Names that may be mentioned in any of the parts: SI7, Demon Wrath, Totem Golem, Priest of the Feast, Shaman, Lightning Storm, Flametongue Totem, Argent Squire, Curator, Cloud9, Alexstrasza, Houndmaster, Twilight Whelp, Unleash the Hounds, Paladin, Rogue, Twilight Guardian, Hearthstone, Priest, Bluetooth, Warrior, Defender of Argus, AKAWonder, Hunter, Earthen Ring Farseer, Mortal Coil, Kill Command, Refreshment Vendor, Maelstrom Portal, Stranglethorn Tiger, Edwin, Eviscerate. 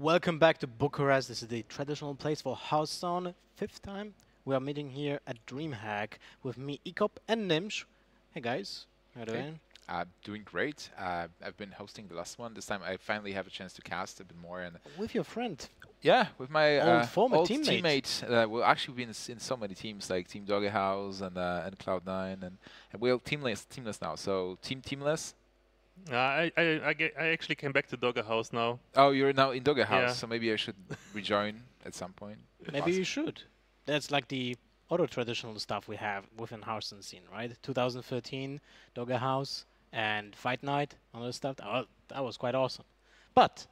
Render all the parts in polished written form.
Welcome back to Bucharest. This is the traditional place for Hearthstone. Fifth time we are meeting here at DreamHack with me, Ecop, and Nimsh. Hey guys, how are you doing? I'm doing great. I've been hosting the last one. This time I finally have a chance to cast a bit more. And with your friend? Yeah, with my old former teammate. We've actually been in so many teams, like Team Doggehouse and Cloud9, and we're teamless now. So teamless. I actually came back to Doggehouse now. Oh, you're now in Doggehouse, yeah. So maybe I should rejoin at some point. Maybe possibly. You should. That's like the other traditional stuff we have within Hearthstone scene, right? 2013, Doggehouse, and Fight Night, all that stuff. That was quite awesome. But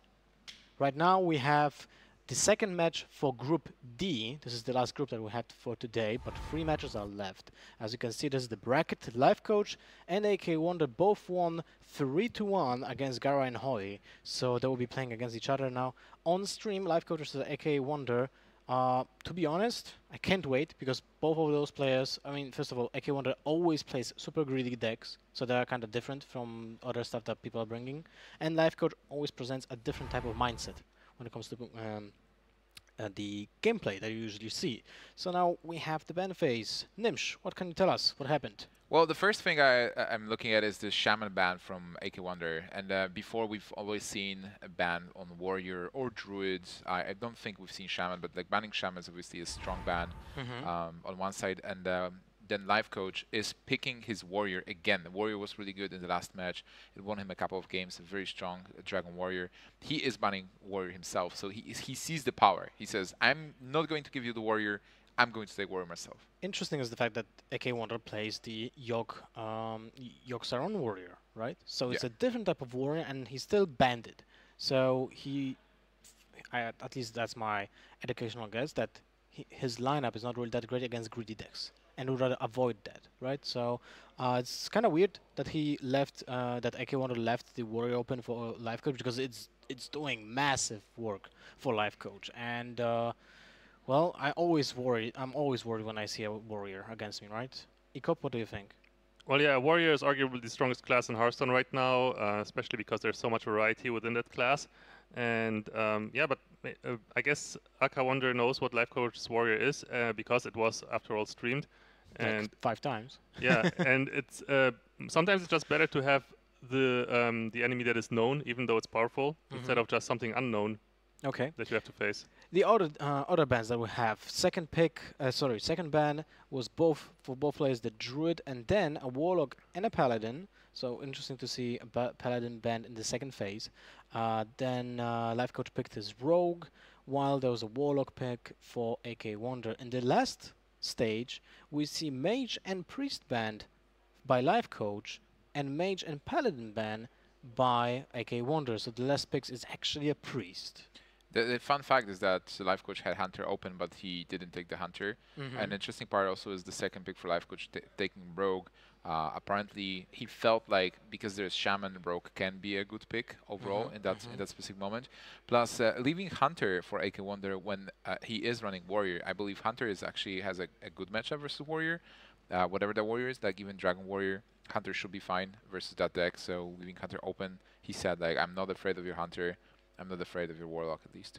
right now we have the second match for Group D. This is the last group that we had for today, but 3 matches are left. As you can see, this is the bracket. Lifecoach and AKAWonder both won 3-1 against Gara and Holly. So they will be playing against each other now. On stream, Lifecoach versus AKAWonder. To be honest, I can't wait, because both of those players, I mean, first of all, AKAWonder always plays super greedy decks, so they are kind of different from other stuff that people are bringing. And Lifecoach always presents a different type of mindset when it comes to the gameplay that you usually see. So now we have the ban phase. Nimsh, what can you tell us? What happened? Well, the first thing I'm looking at is the Shaman ban from AKAWonder. And before, we've always seen a ban on Warrior or Druid. I don't think we've seen Shaman, but like banning Shaman is obviously a strong ban on one side. And then Lifecoach is picking his Warrior again. The Warrior was really good in the last match. It won him a couple of games, a very strong Dragon Warrior. He is banning Warrior himself, so he sees the power. He says, I'm not going to give you the Warrior. I'm going to take Warrior myself. Interesting is the fact that AKAWonder plays the Yogg-Saron Warrior, right? So it's a different type of Warrior, and he's still banned it. So he, at least that's my educational guess, that his lineup is not really that great against greedy decks. And would rather avoid that, right? So it's kind of weird that he left, that AKAWonder left the Warrior open for Lifecoach, because it's doing massive work for Lifecoach. And well, I always worry. I'm always worried when I see a Warrior against me, right? Ecop, what do you think? Well, yeah, Warrior is arguably the strongest class in Hearthstone right now, especially because there's so much variety within that class. And yeah, but I guess AKAWonder knows what Lifecoach's Warrior is because it was, after all, streamed. And 5 times. Yeah, and it's sometimes it's just better to have the enemy that is known, even though it's powerful, instead of just something unknown. Okay. That you have to face. The other bans that we have. Second ban was for both players, the Druid and then a Warlock and a Paladin. So interesting to see a Paladin ban in the second phase. Then Lifecoach picked his Rogue, while there was a Warlock pick for AKAWonder. In the last stage, we see Mage and Priest banned by Lifecoach, and Mage and Paladin ban by AKAWonder. So the last pick is actually a Priest. The fun fact is that Lifecoach had Hunter open, but he didn't take the Hunter. An interesting part also is the second pick for Lifecoach taking Rogue. Apparently, he felt like, because there's Shaman, Rogue can be a good pick overall in that specific moment. Plus, leaving Hunter for AKAWonder when he is running Warrior. I believe Hunter actually has a good matchup versus Warrior. Whatever the Warrior is, like even Dragon Warrior, Hunter should be fine versus that deck. So leaving Hunter open, he said, like, I'm not afraid of your Hunter. I'm not afraid of your Warlock, at least.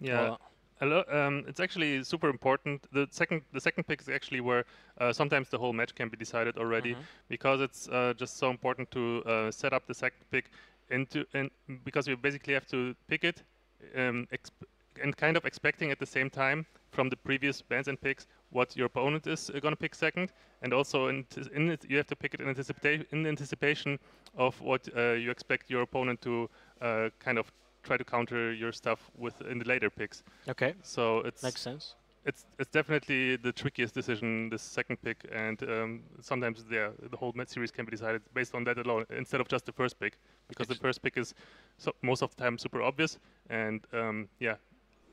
Yeah, well, it's actually super important. The second pick is actually where sometimes the whole match can be decided already, because it's just so important to set up the second pick because we basically have to pick it and kind of expecting at the same time from the previous bans and picks what your opponent is going to pick second, and also you have to pick it in anticipation of what you expect your opponent to kind of try to counter your stuff with in the later picks. Okay, so it makes sense. It's definitely the trickiest decision, this second pick, and sometimes the whole match series can be decided based on that alone instead of just the first pick, because the first pick is most of the time super obvious, and yeah,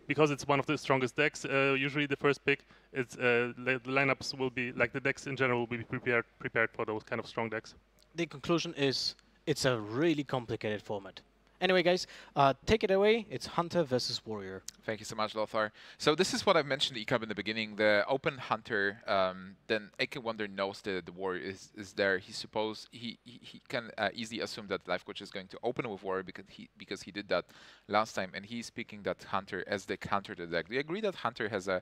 because it's one of the strongest decks. Usually the first pick, it's the lineups will be like the decks in general will be prepared for those kind of strong decks. The conclusion is it's a really complicated format. Anyway, guys, take it away. It's Hunter versus Warrior. Thank you so much, Lothar. So this is what I mentioned ECUB in the beginning. The open Hunter, then AKAWonder knows that the Warrior is there. He can easily assume that Lifecoach is going to open with Warrior because he did that last time, and he's picking that Hunter as the counter to the deck. We agree that Hunter has an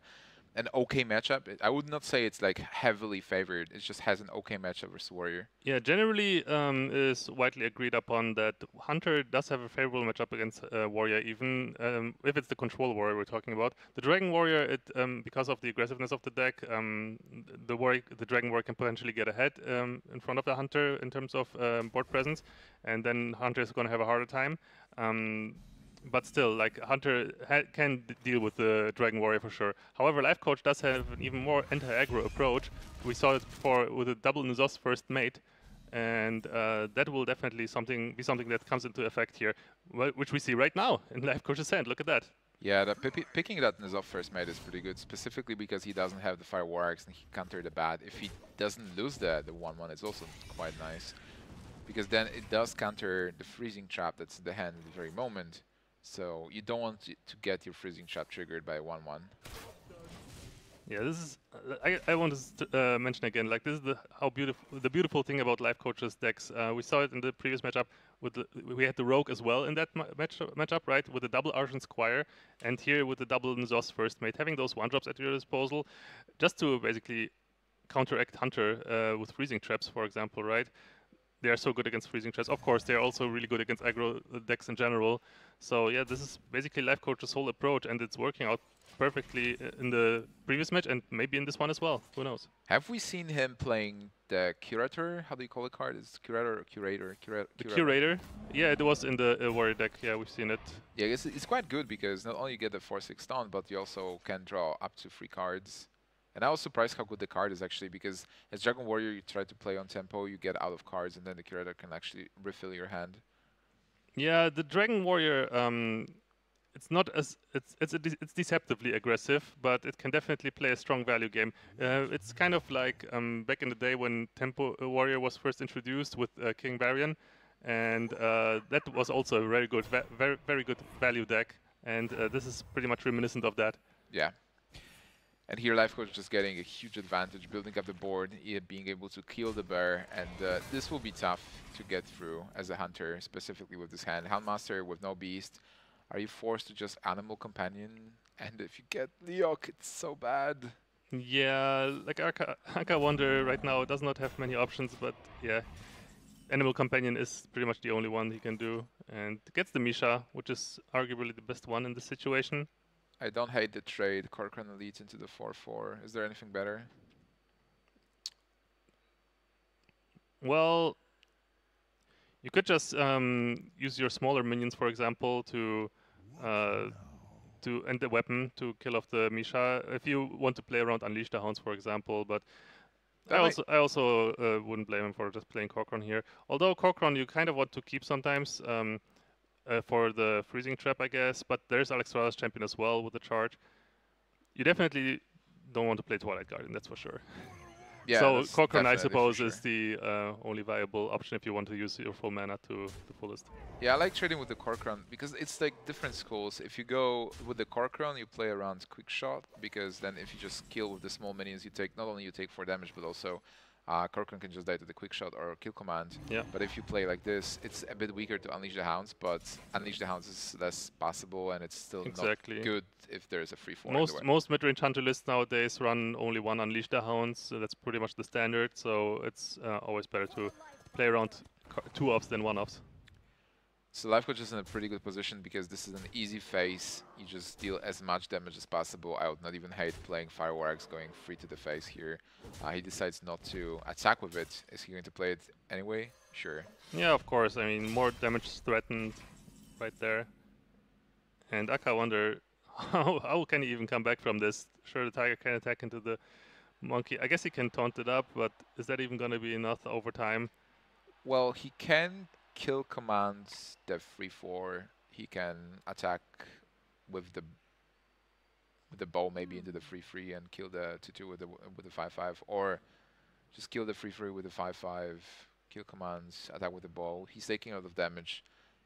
okay matchup. I would not say it's like heavily favored. It just has an okay matchup versus Warrior. Yeah, generally is widely agreed upon that Hunter does have a favorable matchup against Warrior, even if it's the control Warrior we're talking about. The Dragon Warrior, because of the aggressiveness of the deck, the Dragon Warrior can potentially get ahead in front of the Hunter in terms of board presence, and then Hunter is going to have a harder time. But still, like, Hunter can deal with the Dragon Warrior for sure. However, Lifecoach does have an even more anti-aggro approach. We saw it before with a double Nuzos first mate, and that will definitely be something that comes into effect here, which we see right now in Lifecoach's hand. Look at that. Yeah, picking that Nuzos first mate is pretty good, specifically because he doesn't have the Fire War Axe and he counter the Bat. If he doesn't lose the 1-1, it's also quite nice, because then it does counter the Freezing Trap that's in the hand at the very moment. So you don't want to get your Freezing Trap triggered by 1-1. Yeah, this is. I want to mention again, like, this is the beautiful thing about Lifecoach's decks. We saw it in the previous matchup. We had the Rogue as well in that matchup, right? With the double Argent Squire, and here with the double Nuzos First Mate, having those one drops at your disposal, just to basically counteract Hunter with Freezing Traps, for example, right? They are so good against Freezing Traps. Of course, they are also really good against aggro decks in general. So yeah, this is basically Lifecoach's whole approach, and it's working out perfectly in the previous match and maybe in this one as well. Who knows? Have we seen him playing the Curator? How do you call the card? Is it Curator or Curator? Curator? Yeah, it was in the Warrior deck. Yeah, we've seen it. Yeah, it's quite good because not only you get the 4/6 stone, but you also can draw up to 3 cards. And I was surprised how good the card is, actually, because as Dragon Warrior, you try to play on tempo, you get out of cards, and then the Curator can actually refill your hand. Yeah, the Dragon Warrior, it's not as it's deceptively aggressive, but it can definitely play a strong value game. It's kind of like back in the day when Tempo Warrior was first introduced with King Varian, and that was also a very good, very good value deck, and this is pretty much reminiscent of that. Yeah. And here Lifecoach is getting a huge advantage, building up the board, being able to kill the bear, and this will be tough to get through as a Hunter, specifically with this hand. Houndmaster with no beast, are you forced to just Animal Companion? And if you get Leok, it's so bad. Yeah, like AKAWonder right now does not have many options, but yeah, Animal Companion is pretty much the only one he can do, and gets the Misha, which is arguably the best one in this situation. I don't hate the trade. Corcoran leads into the 4-4. Is there anything better? Well, you could just use your smaller minions, for example, to end the weapon to kill off the Misha. If you want to play around Unleash the Hounds, for example, but I also wouldn't blame him for just playing Corcoran here. Although Corcoran, you kind of want to keep sometimes. For the Freezing Trap, I guess, but there's Alexstrasza's champion as well with the charge. You definitely don't want to play Twilight Guardian, that's for sure. Yeah, so Corcoran, I suppose, is the only viable option if you want to use your full mana to the fullest. Yeah, I like trading with the Corcoran because it's like different schools. If you go with the Corcoran, you play around Quick Shot, because then if you just kill with the small minions, you take not only you take 4 damage, but also Corcoran can just die to the Quick Shot or Kill Command. Yeah. But if you play like this, it's a bit weaker to Unleash the Hounds, but Unleash the Hounds is less possible, and it's still not good if there's a free form. Most mid-range Hunter lists nowadays run only one Unleash the Hounds, so that's pretty much the standard, so it's always better to play around 2-offs than 1-offs. So Lifecoach is in a pretty good position because this is an easy face. You just deal as much damage as possible. I would not even hate playing Fireworks, going free to the face here. He decides not to attack with it. Is he going to play it anyway? Sure. Yeah, of course. I mean, more damage threatened right there. And AKAWonder, how can he even come back from this? Sure, the tiger can attack into the monkey. I guess he can taunt it up, but is that even going to be enough over time? Well, he can Kill Commands the 3-4. He can attack with the bow, maybe into the 3-3 and kill the 2-2 with the 5-5, or just kill the 3-3 with the 5-5. Kill Commands, attack with the bow. He's taking a lot of damage.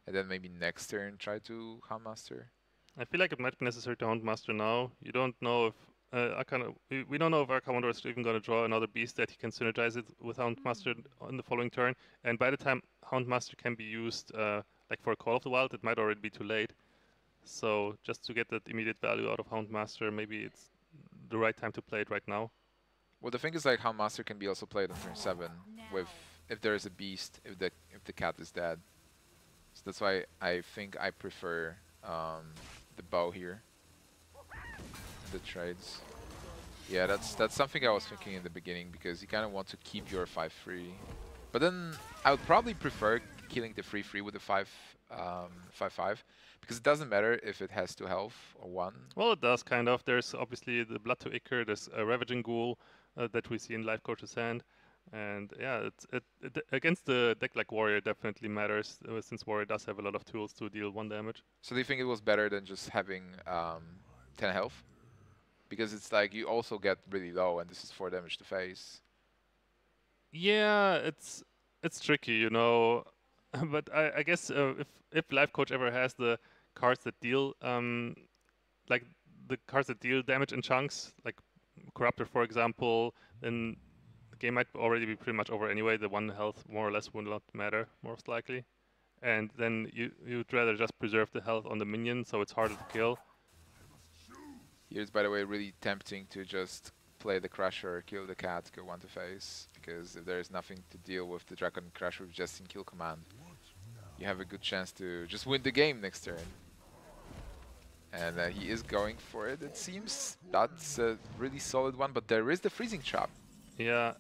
and then maybe next turn try to Houndmaster? I feel like it might be necessary to Houndmaster now. You don't know if we don't know if AKAWonder is even going to draw another beast that he can synergize it with Houndmaster on the following turn. And by the time Houndmaster can be used, like for a Call of the Wild, it might already be too late. So just to get that immediate value out of Houndmaster, maybe it's the right time to play it right now. Well, the thing is, like, Houndmaster can be also played on turn 7 with if there is a beast, if the cat is dead. So that's why I think I prefer the bow here. The trades. Yeah, that's something I was thinking in the beginning, because you kind of want to keep your 5/3. But then I would probably prefer killing the 3/3 with the 5/5, because it doesn't matter if it has 2 health or 1. Well, it does kind of. There's obviously the Blood to Ichor, there's a Ravaging Ghoul that we see in Lifecoach's hand, and yeah, it against the deck like Warrior definitely matters, since Warrior does have a lot of tools to deal 1 damage. So do you think it was better than just having 10 health? Because it's like you also get really low, and this is 4 damage to face. Yeah, it's tricky, you know. But I guess if Lifecoach ever has the cards that deal, like the cards that deal damage in chunks, like Corruptor, for example, then the game might already be pretty much over anyway. The 1 health more or less would not matter, most likely. And then you'd rather just preserve the health on the minion, so it's harder to kill. Here's, by the way, really tempting to just play the Crusher, kill the cat, go 1 to face, because if there is nothing to deal with the Dragon Crusher just in Kill Command, you have a good chance to just win the game next turn. And he is going for it, it seems. That's a really solid one, but there is the Freezing Trap. Yeah,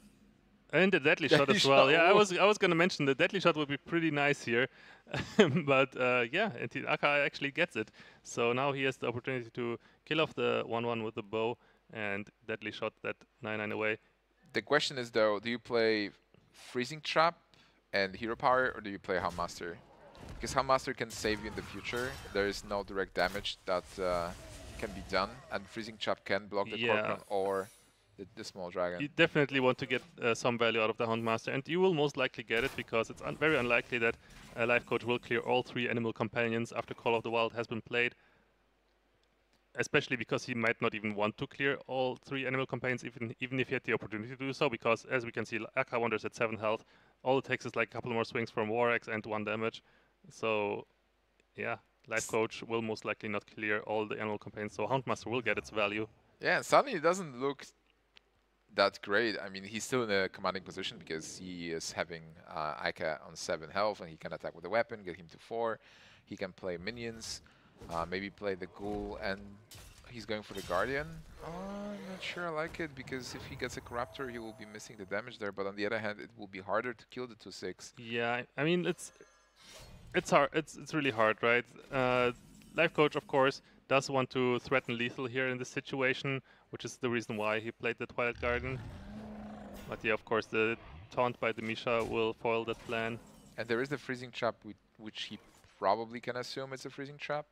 and the Deadly Shot as well. Shot. Yeah, I was going to mention the Deadly Shot would be pretty nice here, but yeah, Aka actually gets it. So now he has the opportunity to kill off the 1/1 with the bow and Deadly Shot that 9/9 away. The question is though, do you play Freezing Trap and Hero Power, or do you play Houndmaster? Because Houndmaster can save you in the future. There is no direct damage that can be done, and Freezing Trap can block the Corcoran or the small dragon. You definitely want to get some value out of the Houndmaster, and you will most likely get it, because it's very unlikely that Lifecoach will clear all 3 animal companions after Call of the Wild has been played. Especially because he might not even want to clear all 3 animal companions, even if he had the opportunity to do so, because as we can see, AKAWonder's at 7 health. All it takes is like a couple more swings from Warax and 1 damage. So yeah, Lifecoach will most likely not clear all the animal companions, so Houndmaster will get its value. Yeah, suddenly it doesn't look that's great. I mean, he's still in a commanding position because he is having Aka on 7 health, and he can attack with a weapon, get him to 4. He can play minions, maybe play the Ghoul, and he's going for the Guardian. I'm not sure I like it, because if he gets a Corruptor, he will be missing the damage there, but on the other hand, it will be harder to kill the 2/6. Yeah, I mean, it's hard. It's really hard, right? Lifecoach, of course, does want to threaten lethal here in this situation, which is the reason why he played the Twilight Guardian. But yeah, of course, the taunt by the Misha will foil that plan. And there is the Freezing Trap, which he probably can assume it's a Freezing Trap.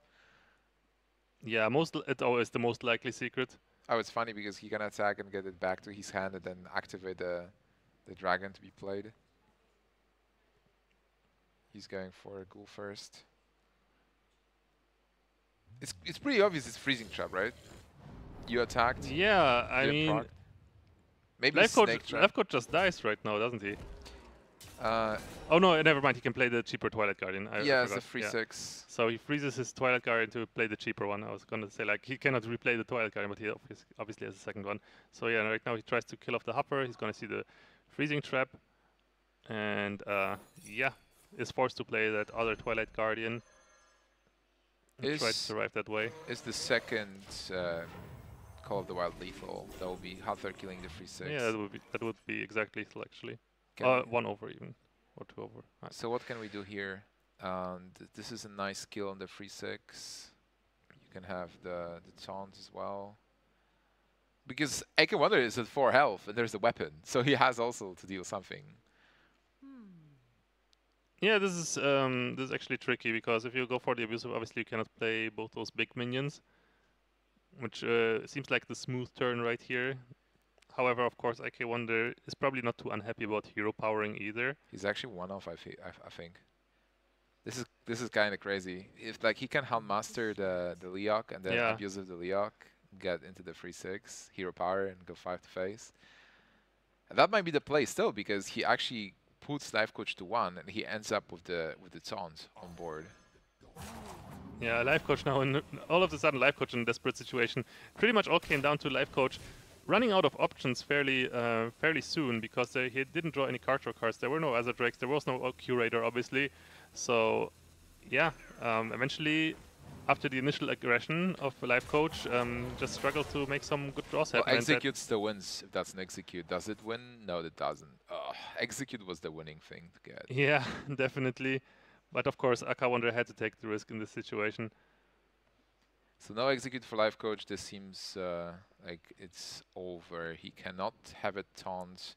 Yeah, it's always the most likely secret. Oh, it's funny, because he can attack and get it back to his hand and then activate the dragon to be played. He's going for a Ghoul first. It's pretty obvious it's Freezing Trap, right? You attacked. Yeah, I mean, proc. Maybe Lifecoach just dies right now, doesn't he? Oh no, never mind. He can play the cheaper Twilight Guardian. Yeah, it's a free 6. So he freezes his Twilight Guardian to play the cheaper one. I was gonna say, like, he cannot replay the Twilight Guardian, but he obviously has a second one. So yeah, right now he tries to kill off the Hopper. He's gonna see the Freezing Trap, and yeah, is forced to play that other Twilight Guardian. Is try to survive that way. Is the second Call of the Wild lethal? That will be Hunter killing the free 6. Yeah, that would be exactly lethal, actually. 1 over even, or 2 over. Right. So what can we do here? This is a nice kill on the free 6. You can have the taunt as well, because AKAWonder is at 4 health and there's a weapon, so he has also to deal something. Yeah, this is actually tricky, because if you go for the abusive, obviously you cannot play both those big minions, which seems like the smooth turn right here. However, of course, AKAWonder is probably not too unhappy about hero powering either. He's actually 1 off, I think. This is kind of crazy. If like he can Houndmaster the Leoc and then abuse of the Leoc, get into the 3/6 hero power and go 5 to face. And that might be the play still, because he actually puts Lifecoach to 1 and he ends up with the taunt on board. Yeah, Lifecoach now, and all of a sudden Lifecoach in a desperate situation. Pretty much all came down to Lifecoach running out of options fairly soon, because he didn't draw any card draw cards. There were no other drakes. There was no Curator, obviously. So, yeah, eventually, after the initial aggression of Lifecoach, just struggled to make some good draws happen. Well, execute still wins. If that's an execute, does it win? No, it doesn't. Oh, execute was the winning thing to get. Yeah, definitely. But of course, AKAWonder had to take the risk in this situation. So no execute for Lifecoach. This seems like it's over. He cannot have a taunt.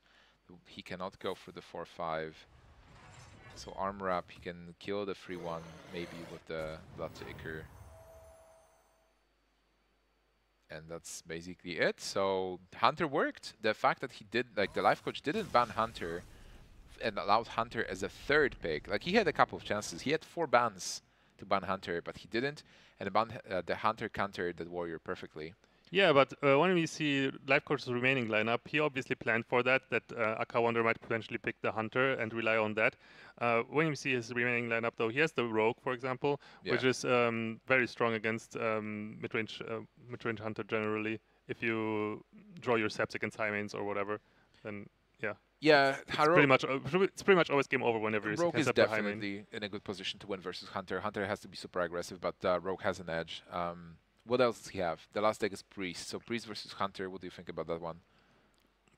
He cannot go for the 4/5. So armor up. He can kill the 3/1 maybe with the Bloodtaker. And that's basically it. So Hunter worked. The fact that he did, like the Lifecoach didn't ban Hunter and allowed Hunter as a third pick. Like he had a couple of chances. He had 4 bans to ban Hunter, but he didn't, and the Hunter countered that Warrior perfectly. Yeah, but when we see Lifecoach's remaining lineup, he obviously planned for that, AKAWonder might potentially pick the Hunter and rely on that. When we see his remaining lineup, though, he has the Rogue, for example, which is very strong against mid-range Hunter generally. If you draw your Seps against high mains or whatever, then yeah. Yeah, it's pretty much always game over whenever you Rogue is definitely in a good position to win versus Hunter. Hunter has to be super aggressive, but Rogue has an edge. What else does he have? The last deck is Priest. So Priest versus Hunter, what do you think about that one?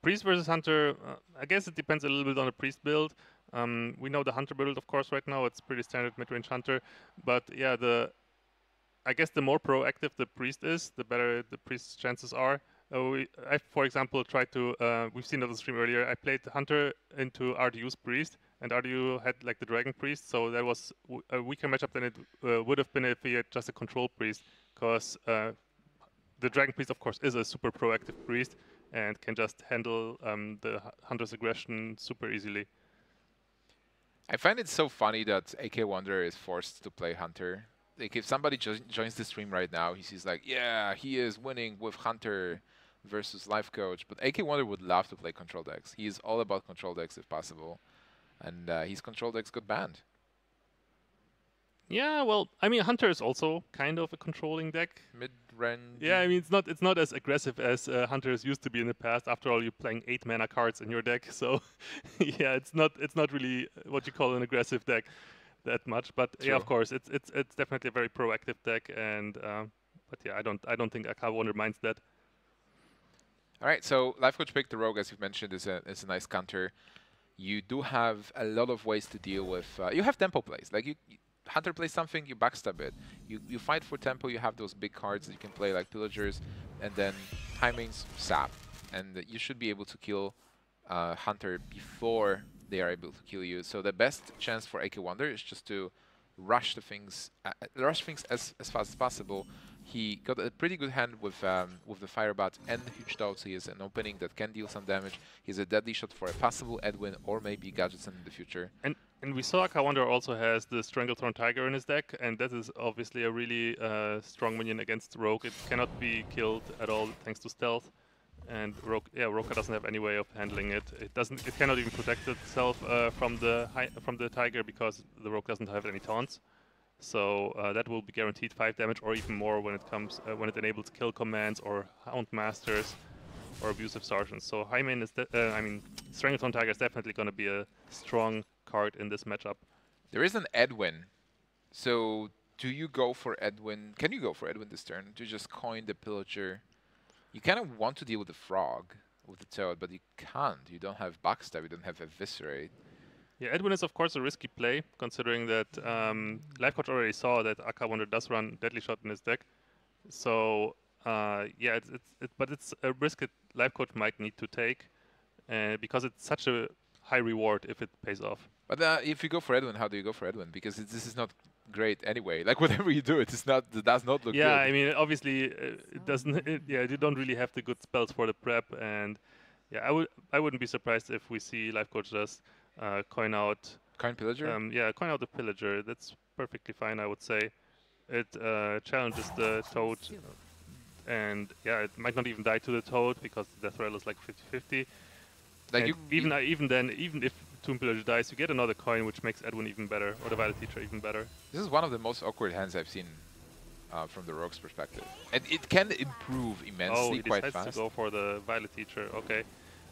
Priest versus Hunter, I guess it depends a little bit on the Priest build. We know the Hunter build, of course, right now. It's pretty standard mid-range Hunter. But yeah, I guess the more proactive the Priest is, the better the Priest's chances are. I, for example, tried to, we've seen on the stream earlier, I played Hunter into RDU's Priest, and RDU had like the Dragon Priest, so that was a weaker matchup than it would have been if he had just a Control Priest, because the Dragon Priest, of course, is a super proactive Priest and can just handle the Hunter's aggression super easily. I find it so funny that AKAWonder is forced to play Hunter. Like, if somebody joins the stream right now, he sees like, yeah, he is winning with Hunter versus Lifecoach. But AKAWonder would love to play control decks. He is all about control decks if possible. And his control decks got banned. Yeah, well, I mean, Hunter is also kind of a controlling deck. Mid-range. Yeah, I mean, it's not as aggressive as Hunters used to be in the past. After all, you're playing 8 mana cards in your deck. So, yeah, it's not really what you call an aggressive deck that much, but true. Yeah, of course, it's definitely a very proactive deck, and but yeah, I don't think AKAWonder minds that. All right, so Lifecoach picked the Rogue, as you've mentioned, is a nice counter. You do have a lot of ways to deal with. You have tempo plays, like you Hunter plays something, you backstab it. You fight for tempo. You have those big cards that you can play, like Pillagers, and then high mains sap, and you should be able to kill Hunter before they are able to kill you. So the best chance for AKAWonder is just to rush things as fast as possible. He got a pretty good hand with the Firebat and the Huge Toad, so he has an opening that can deal some damage. He has a Deadly Shot for a possible Edwin or maybe Gadgetson in the future. And we saw AKAWonder also has the Stranglethorn Tiger in his deck, and that is obviously a really strong minion against Rogue. It cannot be killed at all thanks to stealth. And Roka doesn't have any way of handling it. It cannot even protect itself from the Tiger, because the Rogue doesn't have any taunts. So that will be guaranteed 5 damage or even more when it comes when it enables kill commands or Houndmasters or abusive sergeants. So Hyman is Stranglethorn Tiger is definitely going to be a strong card in this matchup. There is an Edwin, so do you go for Edwin? Can you go for Edwin this turn? Do you just coin the Pillager? You kind of want to deal with the Frog, with the Toad, but you can't. You don't have Backstab, you don't have Eviscerate. Yeah, Edwin is, of course, a risky play, considering that Lifecoach already saw that AKAWonder does run Deadly Shot in his deck. So, yeah, but it's a risk that Lifecoach might need to take, because it's such a high reward if it pays off. But if you go for Edwin, how do you go for Edwin? Because this is not great anyway. Like, whatever you do, it does not look good. Yeah, I mean, obviously, it doesn't. Yeah, you don't really have the good spells for the prep, and yeah, I wouldn't be surprised if we see Lifecoach just coin out Coin Pillager? Yeah, coin out the Pillager. That's perfectly fine, I would say. It challenges the Toad, and yeah, it might not even die to the Toad because the death rattle is like 50-50. Like even if Tomb Pillager dies, you get another coin, which makes Edwin even better, or the Violet Teacher even better. This is one of the most awkward hands I've seen from the Rogue's perspective, and it can improve immensely quite fast. Oh, he decides to go for the Violet Teacher. Okay.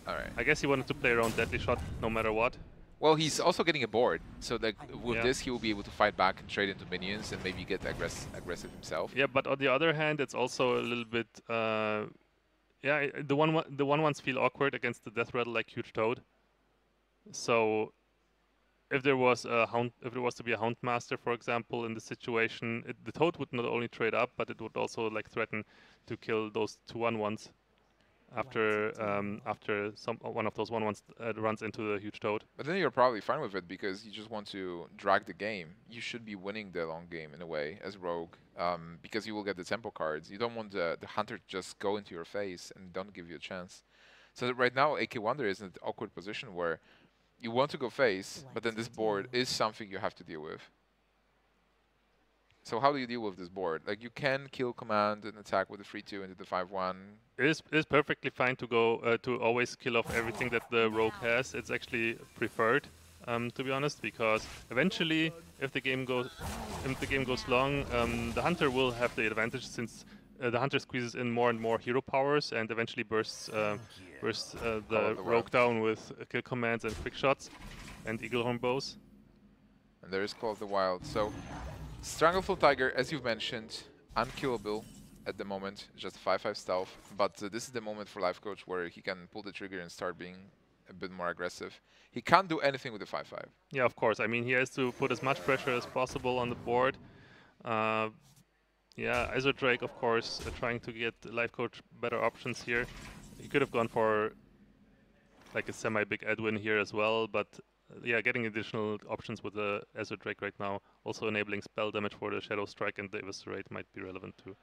All right. I guess he wanted to play around Deadly Shot no matter what. Well, he's also getting a board, so like with this he will be able to fight back and trade into minions and maybe get aggressive himself. Yeah, but on the other hand, it's also a little bit, yeah, the one ones feel awkward against the death rattle like huge Toad. So, if there was a hound, if there was to be a Houndmaster, for example, in the situation, it, the Toad would not only trade up, but it would also like threaten to kill those 2/1s after after one of those 1/1s runs into the huge Toad. But then you're probably fine with it because you just want to drag the game. You should be winning the long game in a way as Rogue, because you will get the tempo cards. You don't want the Hunter to just go into your face and don't give you a chance. So that right now, AKAWonder is in an awkward position where you want to go face, but then this board is something you have to deal with. So how do you deal with this board? Like, you can kill command and attack with the 3-2 into the 5-1. It is perfectly fine to go to always kill off everything that the Rogue has. It's actually preferred, to be honest, because eventually, if the game goes long, the Hunter will have the advantage since the Hunter squeezes in more and more hero powers and eventually bursts the Rogue down with kill commands and quick shots and eaglehorn bows. And there is Call of the Wild. So. Strangleful Tiger, as you've mentioned, unkillable at the moment, just 5-5 stealth, but this is the moment for Lifecoach where he can pull the trigger and start being a bit more aggressive. He can't do anything with the 5-5. Yeah, of course. I mean, he has to put as much pressure as possible on the board. Yeah, Isodrake, of course, trying to get Lifecoach better options here. He could have gone for like a semi-big Edwin here as well, but yeah, getting additional options with the Ezra Drake right now, also enabling spell damage for the Shadow Strike and the Eviscerate might be relevant too.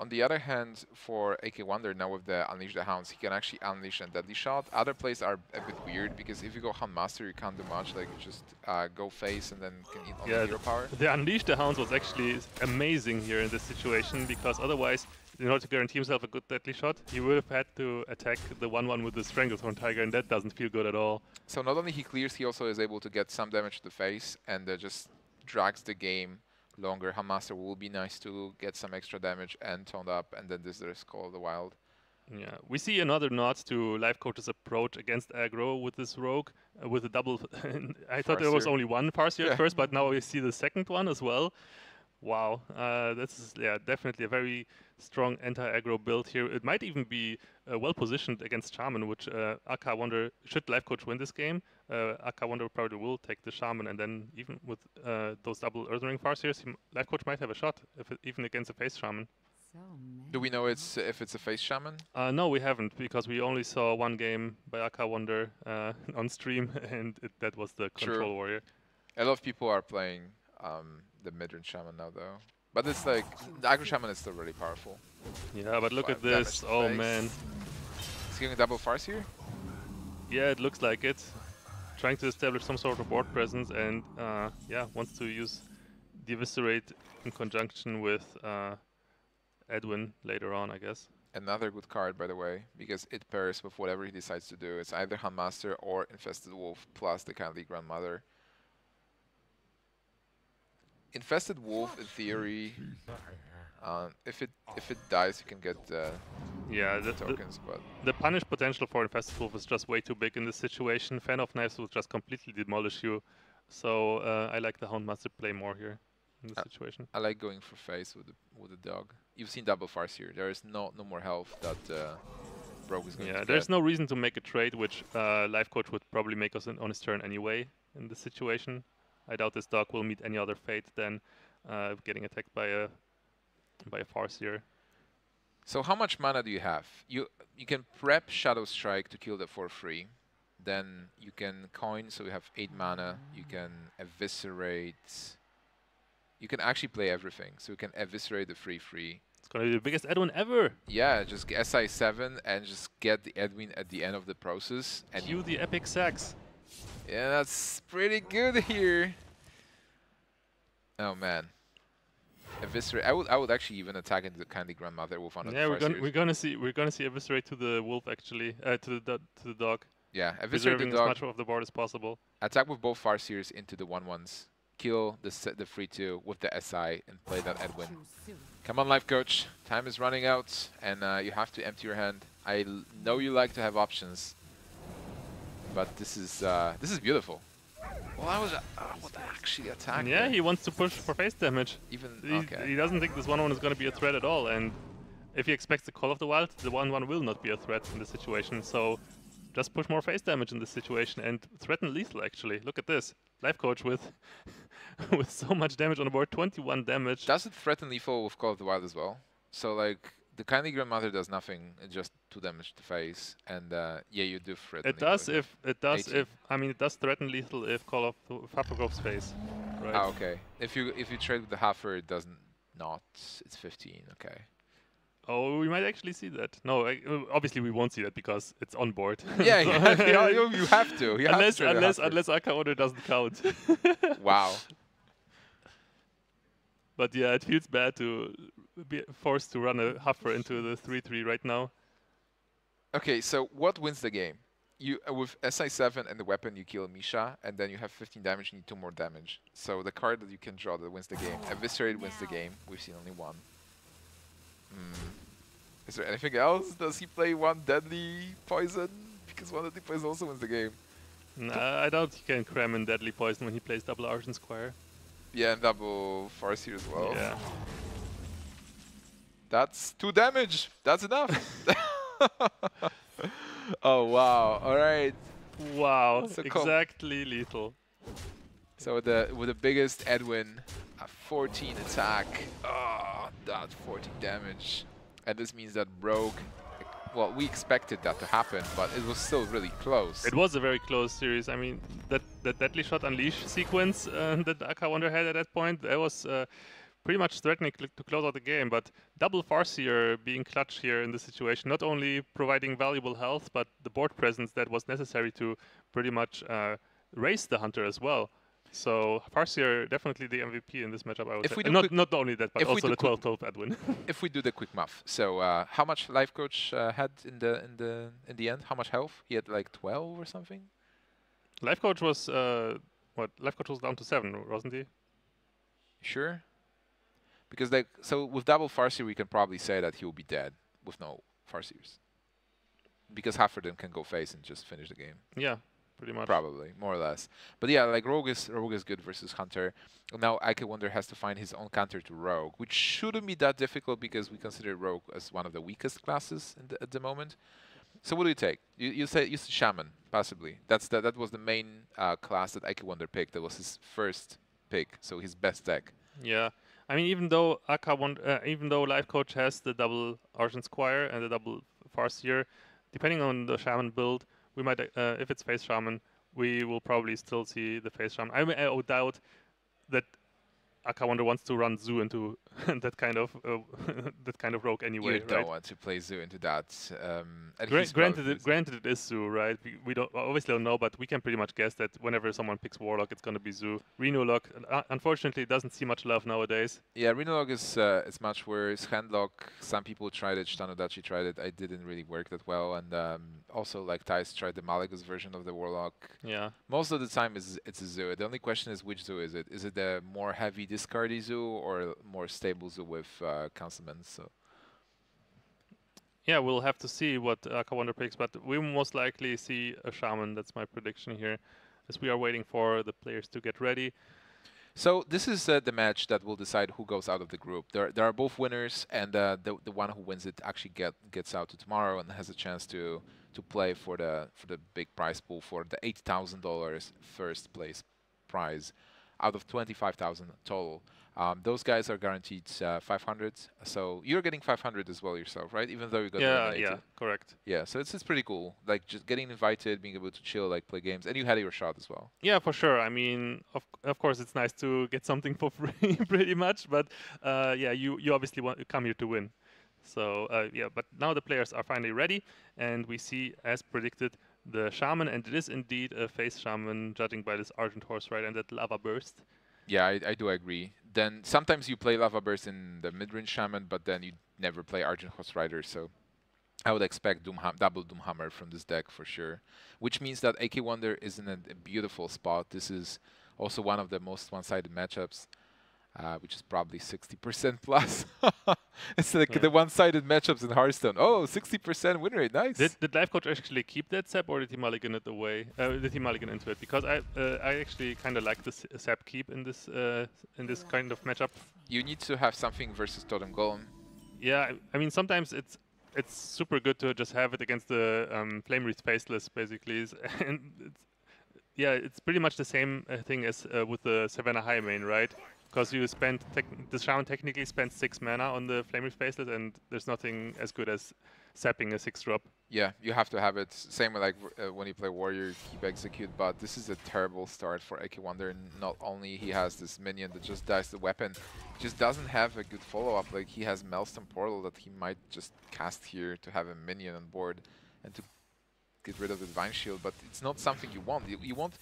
On the other hand, for AKAWonder, now with the Unleash the Hounds, he can actually unleash a Deadly Shot. Other plays are a bit weird, because if you go Houndmaster, you can't do much, like just go face and then can eat all the hero power. The Unleash the Hounds was actually amazing here in this situation, because otherwise, in order to guarantee himself a good Deadly Shot, he would have had to attack the 1-1 with the Stranglethorn Tiger, and that doesn't feel good at all. So not only he clears, he also is able to get some damage to the face, and just drags the game longer. Houndmaster will be nice to get some extra damage and toned up, and then this is Call of the Wild. Yeah, we see another nod to Lifecoach's approach against aggro with this Rogue, with a double... I thought there was only one Farseer at first, but now we see the second one as well. Wow, this is definitely a very strong anti-aggro build here. It might even be well-positioned against Shaman, which AKAWonder, should Lifecoach win this game, AKAWonder probably will take the Shaman, and then even with those double Earthen Ring Farseers, Lifecoach might have a shot, if it, even against a face Shaman. So do we know if it's a face Shaman? No, we haven't, because we only saw one game by AKAWonder on stream, and that was the Control Warrior. A lot of people are playing the midrange Shaman now, though. But it's like, the aggro Shaman is still really powerful. Yeah, but look at this. Oh, man. He's getting a double Farseer? Yeah, it looks like it. Trying to establish some sort of board presence and, yeah, wants to use the Eviscerate in conjunction with Edwin later on, I guess. Another good card, by the way, because it pairs with whatever he decides to do. It's either Houndmaster or Infested Wolf plus the Kindly Grandmother. Infested Wolf, in theory, if it dies, you can get the tokens. But the punish potential for Infested Wolf is just way too big in this situation. Fan of Knives will just completely demolish you. So I like the Houndmaster play more here in this situation. I like going for face with the dog. You've seen double Farseer. There is no more health that Rogue is going to get. There's no reason to make a trade, which Lifecoach would probably make us on his turn anyway in this situation. I doubt this dog will meet any other fate than getting attacked by a Farseer. So how much mana do you have? You can prep Shadow Strike to kill the 4-3. Then you can coin, so you have 8 mana. You can Eviscerate. You can actually play everything. So you can Eviscerate the 3-3. It's going to be the biggest Edwin ever. Yeah, just SI7 and just get the Edwin at the end of the process. And cue the epic sacks. Yeah, that's pretty good here. Oh man, Eviscerate. I would actually even attack into the Kindly Grandmother with one of the Farseers. we're gonna see Eviscerate to the wolf actually, to the dog. Yeah, Eviscerate to the dog. Preserving as much of the board as possible. Attack with both Farseers into the 1/1s. Kill the 3/2 with the SI and play that Edwin. Come on, Lifecoach. Time is running out, and you have to empty your hand. I know you like to have options, but this is beautiful. Well, I was actually attacking. Yeah, he wants to push for face damage. Even he doesn't think this 1/1 is going to be a threat at all, and if he expects the Call of the Wild, the 1/1 will not be a threat in this situation. So just push more face damage in this situation and threaten lethal. Actually, look at this. Lifecoach with with so much damage on the board, 21 damage. Does it threaten lethal with Call of the Wild as well? So like the Kindly Grandmother does nothing, it just 2 damage to face, and yeah, you do threaten. It does if it does threaten lethal if Call of Faprokov's face. Right? Ah, okay. If you trade with the Huffer, it doesn't not. It's 15. Okay. Oh, we might actually see that. No, obviously we won't see that because it's on board. Yeah, you have to. You unless AKAWonder doesn't count. Wow. But yeah, it feels bad to be forced to run a Huffer into the 3/3 right now. Okay, so what wins the game? You with SI7 and the weapon, you kill Misha, and then you have 15 damage and you need 2 more damage. So the card that you can draw that wins the game. Eviscerate wins the game. We've seen only one. Is there anything else? Does he play one deadly poison? Because one deadly poison also wins the game. Nah, I doubt he can cram in deadly poison when he plays double Argent Squire. Yeah, and double Farseer as well. Yeah. That's 2 damage. That's enough. Oh wow! All right. Wow. So exactly lethal. So with the biggest Edwin, a 14 attack. Oh, that 14 damage, and this means that Rogue. Well, we expected that to happen, but it was still really close. It was a very close series. I mean, that Deadly Shot Unleash sequence that AKAWonder had at that point, that was pretty much threatening to close out the game. But double Farseer being clutch here in this situation, not only providing valuable health, but the board presence that was necessary to pretty much raise the Hunter as well. So Farseer definitely the MVP in this matchup, I would say. Not only that, but also the 12/12 Edwin. If we do the quick math, so how much Lifecoach had in the end? How much health he had? Like 12 or something. Lifecoach was what? Lifecoach was down to 7, wasn't he? Sure. Because like so with double Farseer, we can probably say that he will be dead with no Farseers. Because half of them can go face and just finish the game. Yeah. Pretty much. Probably, more or less. But yeah, like Rogue is good versus Hunter. Now AKAWonder has to find his own counter to Rogue, which shouldn't be that difficult because we consider Rogue as one of the weakest classes at the moment. So what do you take? You say Shaman, possibly. That was the main class that AKAWonder picked. That was his first pick, so his best deck. Yeah, I mean even though Lifecoach has the double Argent Squire and the double Farseer, depending on the Shaman build. We might, if it's face Shaman, we will probably still see the face Shaman. I mean, I doubt that AKAWonder wants to run Zoo into that kind of Rogue anyway. You don't want to play Zoo into that. Granted, it is Zoo, right? We don't obviously don't know, but we can pretty much guess that whenever someone picks Warlock, it's going to be Zoo. Renolock, unfortunately, doesn't see much love nowadays. Yeah, Renolock is much worse. Handlock, some people tried it. Shitanodachi tried it. It didn't really work that well. And also, like Thais tried the Malagas version of the Warlock. Yeah. Most of the time, it's a Zoo. The only question is which Zoo is it? Is it the more heavy discardy Zoo or more stable Zoo with Councilmen? So yeah, we'll have to see what AKAWonder picks, but we most likely see a Shaman. That's my prediction here, as we are waiting for the players to get ready. So this is the match that will decide who goes out of the group. There are both winners, and the one who wins it actually gets out to tomorrow and has a chance to play for the big prize pool for the $8,000 first place prize. Out of 25,000 total. Those guys are guaranteed 500. So you're getting 500 as well yourself, right? Even though you got eliminated. Yeah, correct. Yeah, so it's pretty cool. Like just getting invited, being able to chill, like play games, and you had your shot as well. Yeah, for sure. I mean, of course, it's nice to get something for free, pretty much. But yeah, you obviously want to come here to win. So yeah, but now the players are finally ready, and we see, as predicted, the Shaman, and it is indeed a face Shaman, judging by this Argent Horse Rider and that Lava Burst. Yeah, I do agree. Then sometimes you play Lava Burst in the mid-range Shaman, but then you never play Argent Horse Rider, so I would expect double Doomhammer from this deck for sure. Which means that AKAWonder is in a beautiful spot. This is also one of the most one-sided matchups, which is probably 60% plus. It's like the one-sided matchups in Hearthstone. Oh, 60% win rate, nice. Did Lifecoach actually keep that sap, or did he mulligan it away? Did he mulligan into it? Because I actually kind of like this sap keep in this kind of matchup. You need to have something versus Totem Golem. Yeah, I mean sometimes it's super good to just have it against the Flame Wreath Faceless, basically, and it's pretty much the same thing as with the Savannah High main, right? Because you spend the Shaman technically spends 6 mana on the Flame Wreath Faceless, and there's nothing as good as sapping a 6-drop. Yeah, you have to have it. Same like when you play Warrior, you keep Execute, but this is a terrible start for AKAWonder. Not only he has this minion that just dies the weapon, just doesn't have a good follow-up. Like he has Maelstrom Portal that he might just cast here to have a minion on board and to get rid of the Divine Shield, but it's not something you want. You want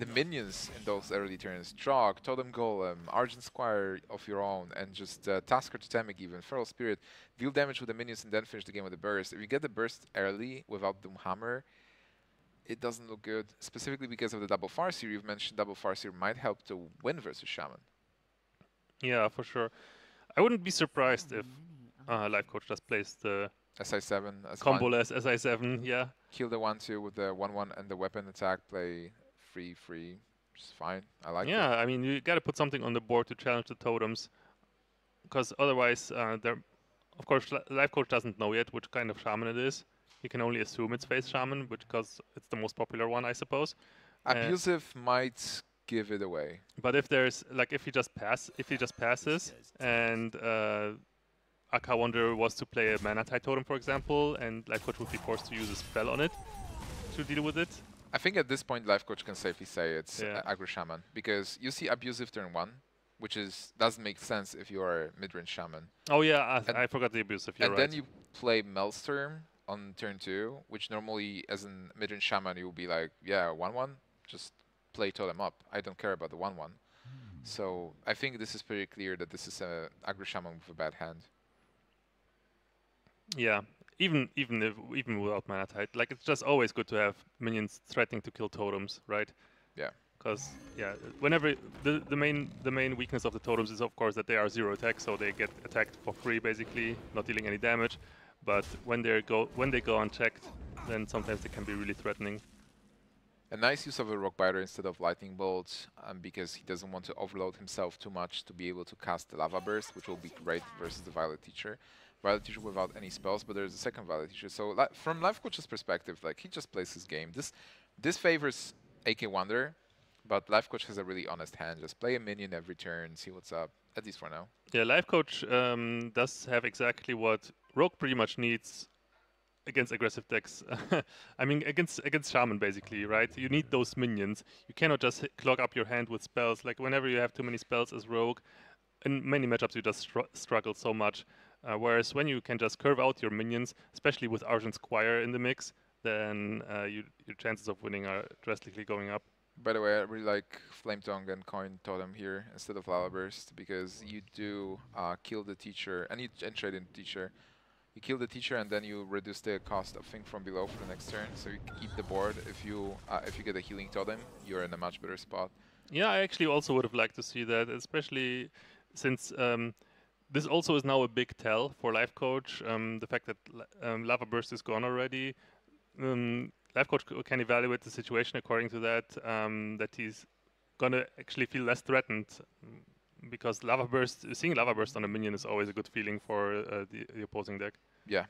the minions in those early turns. Trog, Totem Golem, Argent Squire of your own, and just Tusker Totemic even, Feral Spirit. Deal damage with the minions and then finish the game with a burst. If you get the burst early without Doomhammer, it doesn't look good, specifically because of the double Farseer. You've mentioned double Farseer might help to win versus Shaman. Yeah, for sure. I wouldn't be surprised if Lifecoach just plays the SI7 as combo-less SI7, yeah. Kill the 1-2 with the 1-1 and the weapon attack, play 3-3, which is fine. I like it. Yeah, I mean, you got to put something on the board to challenge the totems, because otherwise, of course, Lifecoach doesn't know yet which kind of Shaman it is. He can only assume it's Face Shaman, because it's the most popular one, I suppose. Abusive might give it away. But if there's, like, if he just passes and AKAWonder was to play a Mana-type Totem, for example, and Lifecoach would be forced to use a spell on it to deal with it. I think at this point Lifecoach can safely say it's Aggro Shaman, because you see Abusive turn 1, which doesn't make sense if you are a mid-range Shaman. Oh yeah, I forgot the Abusive, you're right. And then you play Maelstrom on turn 2, which normally as a mid-range Shaman you will be like, yeah, 1-1, just play Totem up. I don't care about the 1-1. So I think this is pretty clear that this is an Aggro Shaman with a bad hand. Yeah, even without Mana Tide, like it's just always good to have minions threatening to kill totems, right? Yeah. Because whenever the main weakness of the totems is of course that they are 0 attack, so they get attacked for free basically, not dealing any damage. But when they go unchecked, then sometimes they can be really threatening. A nice use of a Rock Biter instead of Lightning Bolt, because he doesn't want to overload himself too much to be able to cast the Lava Burst, which will be great versus the Violet Teacher. Violet Teacher without any spells, but there's a second Violet Teacher. So from Lifecoach's perspective, like he just plays his game. This favors AKAWonder, but Lifecoach has a really honest hand. Just play a minion every turn, see what's up, at least for now. Yeah, Lifecoach does have exactly what Rogue pretty much needs against aggressive decks. I mean, against Shaman, basically, right? You need those minions. You cannot just clog up your hand with spells. Like, whenever you have too many spells as Rogue, in many matchups you just struggle so much. Whereas when you can just curve out your minions, especially with Argent Squire in the mix, then your chances of winning are drastically going up. By the way, I really like Flametongue and Coin Totem here instead of Lava Burst, because you do kill the Teacher, and you trade in Teacher. You kill the Teacher and then you reduce the cost of Thing from Below for the next turn, so you keep the board. If you get a Healing Totem, you're in a much better spot. Yeah, I actually also would have liked to see that, especially since this also is now a big tell for Lifecoach. The fact that Lava Burst is gone already, Lifecoach can evaluate the situation according to that, that he's gonna actually feel less threatened, because seeing Lava Burst on a minion is always a good feeling for the opposing deck. Yeah.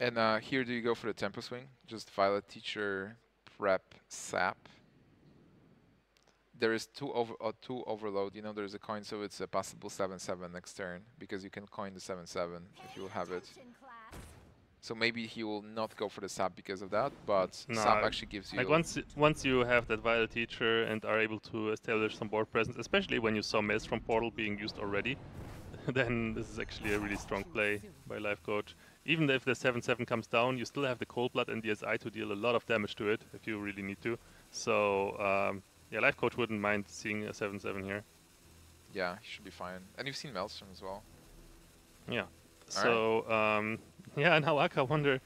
And here, do you go for the tempo swing? Just Violet Teacher, prep, sap. There is two overload. You know, there's a coin, so it's a possible 7/7 next turn, because you can coin the 7/7 if you have it. So maybe he will not go for the sap because of that, but sap actually gives you... Like once you have that Violet Teacher and are able to establish some board presence, especially when you saw Maelstrom Portal being used already, then this is actually a really strong play by Lifecoach. Even if the 7/7 comes down, you still have the Cold Blood and the SI to deal a lot of damage to it if you really need to. So yeah, Lifecoach wouldn't mind seeing a 7/7 here. Yeah, he should be fine. And you've seen Maelstrom as well. Yeah. Yeah, now AKAWonder.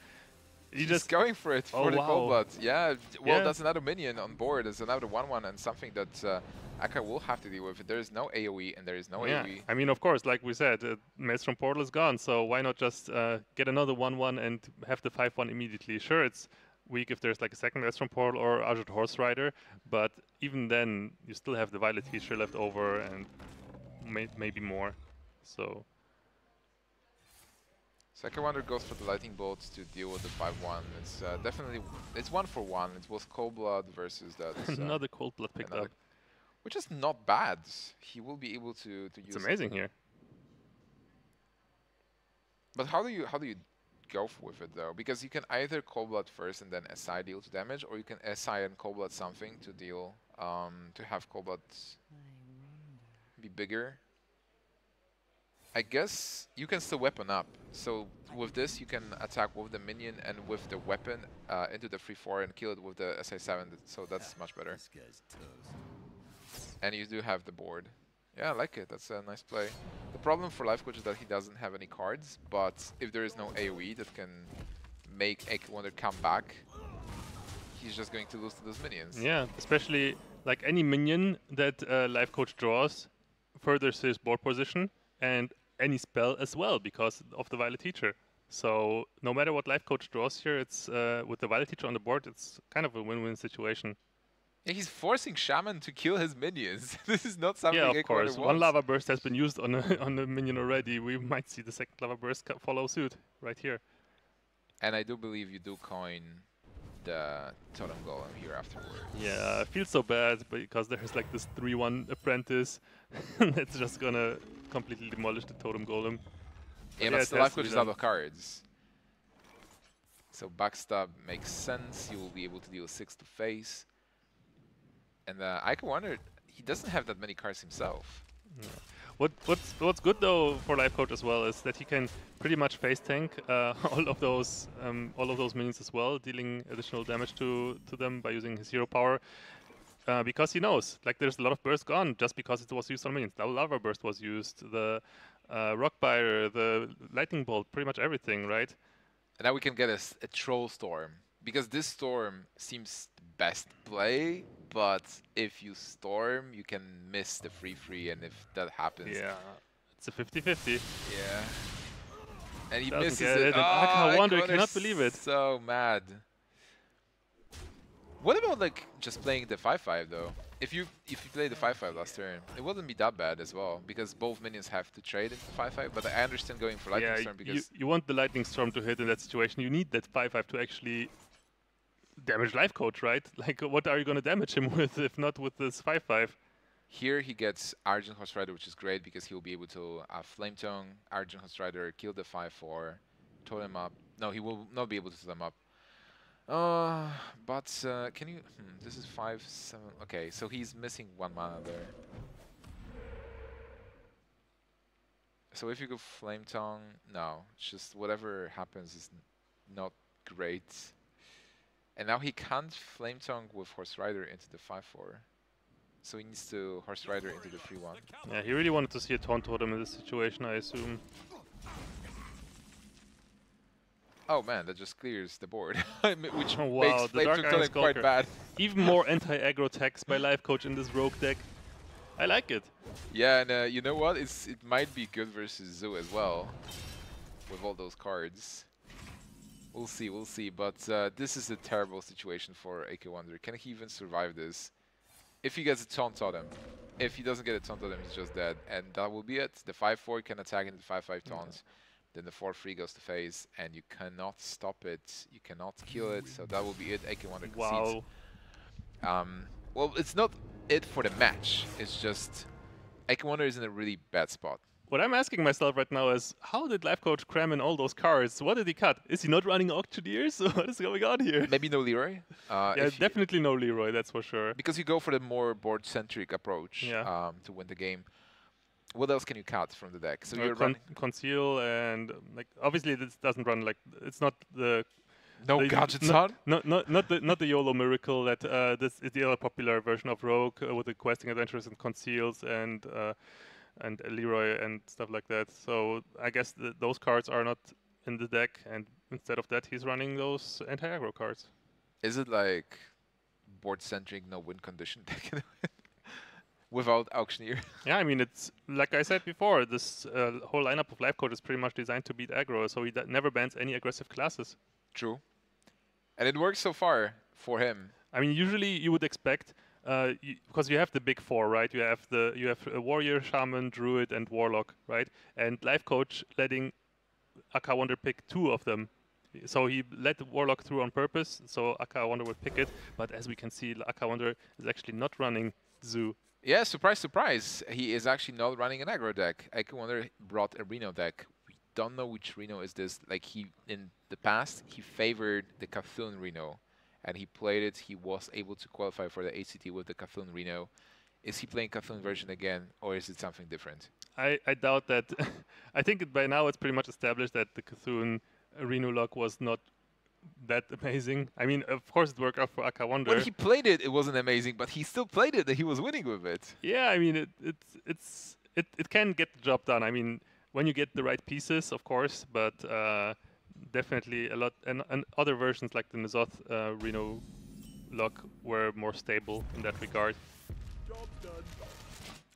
He's just going for it for the Cold Blood. Yeah, well, yeah. That's another minion on board. There's another 1/1 and something that Aka will have to deal with. There is no AoE and there is no AoE. I mean, of course, like we said, Maelstrom Portal is gone, so why not just get another 1/1 and have the 5/1 immediately? Sure, it's weak if there's like a second Maelstrom Portal or Argent Horse Rider, but even then, you still have the Violet Teacher left over and maybe more. So. So AKAWonder goes for the lightning bolts to deal with the 5/1. It's definitely it's 1 for 1. It was Cold Blood versus that. Another Cold Blood picked up, which is not bad. He will be able to use. It's amazing here. But how do you go with it though? Because you can either Cold Blood first and then SI deal to damage, or you can SI and Cold Blood something to deal to have Cold Blood be bigger. I guess you can still weapon up. So with this, you can attack with the minion and with the weapon into the 3/4 and kill it with the SI7. So that's much better. And you do have the board. Yeah, I like it. That's a nice play. The problem for Lifecoach is that he doesn't have any cards. But if there is no AoE that can make AKAWonder come back, he's just going to lose to those minions. Yeah, especially like any minion that Lifecoach draws furthers his board position. And any spell as well, because of the Violet Teacher. So no matter what Lifecoach draws here, it's with the Violet Teacher on the board, it's kind of a win-win situation. Yeah, he's forcing Shaman to kill his minions. This is not something. Yeah, of course. One Lava Burst has been used on the minion already. We might see the second Lava Burst follow suit right here. And I do believe you do coin the Totem Golem here afterwards. Yeah, I feel so bad because there's like this 3/1 apprentice that's just gonna completely demolish the Totem Golem. But yeah, but still Lifecoach is out of cards. So backstab makes sense. You will be able to deal 6 to face. And AKAWonder, he doesn't have that many cards himself. No. What's good though for Lifecoach as well is that he can pretty much face tank all of those minions as well, dealing additional damage to them by using his hero power. Because he knows, like, there's a lot of bursts gone just because it was used on minions. The Lava Burst was used, the Rockbiter, the Lightning Bolt, pretty much everything, right? And now we can get a Troll Storm, because this Storm seems best play, but if you Storm, you can miss the 3/3, and if that happens... Yeah, it's a 50-50. Yeah. And he doesn't misses it. Oh, AKAWonder cannot believe it. So mad. What about like just playing the 5/5 though? If you play the 5/5 last turn, it wouldn't be that bad as well, because both minions have to trade into 5/5. But I understand going for lightning storm, because you want the lightning storm to hit in that situation. You need that 5/5 to actually damage Lifecoach, right? Like, what are you going to damage him with if not with this 5/5? Here he gets Argent Horse Rider, which is great because he will be able to Flame Tongue, Argent Horse Rider, kill the 5/4, totem up. No, he will not be able to totem up. But can you... this is 5/7... Okay, so he's missing 1 mana there. So if you go Flame Tongue... No, it's just whatever happens is not great. And now he can't Flame Tongue with Horse Rider into the 5/4. So he needs to Horse Rider into the 3/1. Yeah, he really wanted to see a Taunt Totem in this situation, I assume. Oh man, that just clears the board, which makes Flame quite bad. Even more anti-aggro techs by Lifecoach in this rogue deck. I like it. Yeah, and you know what? It might be good versus Zoo as well, with all those cards. We'll see, but this is a terrible situation for AKAWonder. Can he even survive this? If he gets a Taunt Totem. If he doesn't get a Taunt Totem, he's just dead, and that will be it. The 5/4 can attack into 5/5 taunts. Then the 4/3 goes to face, and you cannot stop it. You cannot kill it, so that will be it. AKAWonder concedes. Wow. Well, it's not it for the match. It's just AKAWonder is in a really bad spot. What I'm asking myself right now is, how did Lifecoach cram in all those cards? What did he cut? Is he not running Auctioneers? What is going on here? Maybe no Leroy? Yeah, definitely no Leroy, that's for sure. Because you go for the more board-centric approach to win the game. What else can you cut from the deck? So you're running conceal and like obviously this doesn't run like it's not the gadgets on. Not the YOLO miracle that this is the other popular version of Rogue with the questing adventures and conceals and Leroy and stuff like that. So I guess those cards are not in the deck, and instead of that, he's running those anti-aggro cards. Is it like board-centric, no-win condition deck without Auctioneer? Yeah, I mean, it's like I said before, this whole lineup of Lifecoach is pretty much designed to beat aggro, so he never bans any aggressive classes. True. And it works so far for him. I mean, usually you would expect, because you have the big four, right? You have a Warrior, Shaman, Druid, and Warlock, right? And Lifecoach letting AKAWonder pick two of them. So he let the Warlock through on purpose, so AKAWonder would pick it. But as we can see, AKAWonder is actually not running Zoo. Yeah, surprise, surprise. He is actually not running an aggro deck. AKAWonder brought a Reno deck. We don't know which Reno is this. Like, he in the past, he favored the Cthulhu Reno. And he played it. He was able to qualify for the ACT with the Cthulhu Reno. Is he playing Cthulhu version again, or is it something different? I doubt that. I think by now it's pretty much established that the Cthulhu Reno lock was not that amazing. I mean, of course it worked out for AKAWonder. When he played it, it wasn't amazing, but he still played it and he was winning with it. Yeah, I mean, it can get the job done. I mean, when you get the right pieces, of course, but definitely a lot. And other versions like the Nazoth Reno lock were more stable in that regard.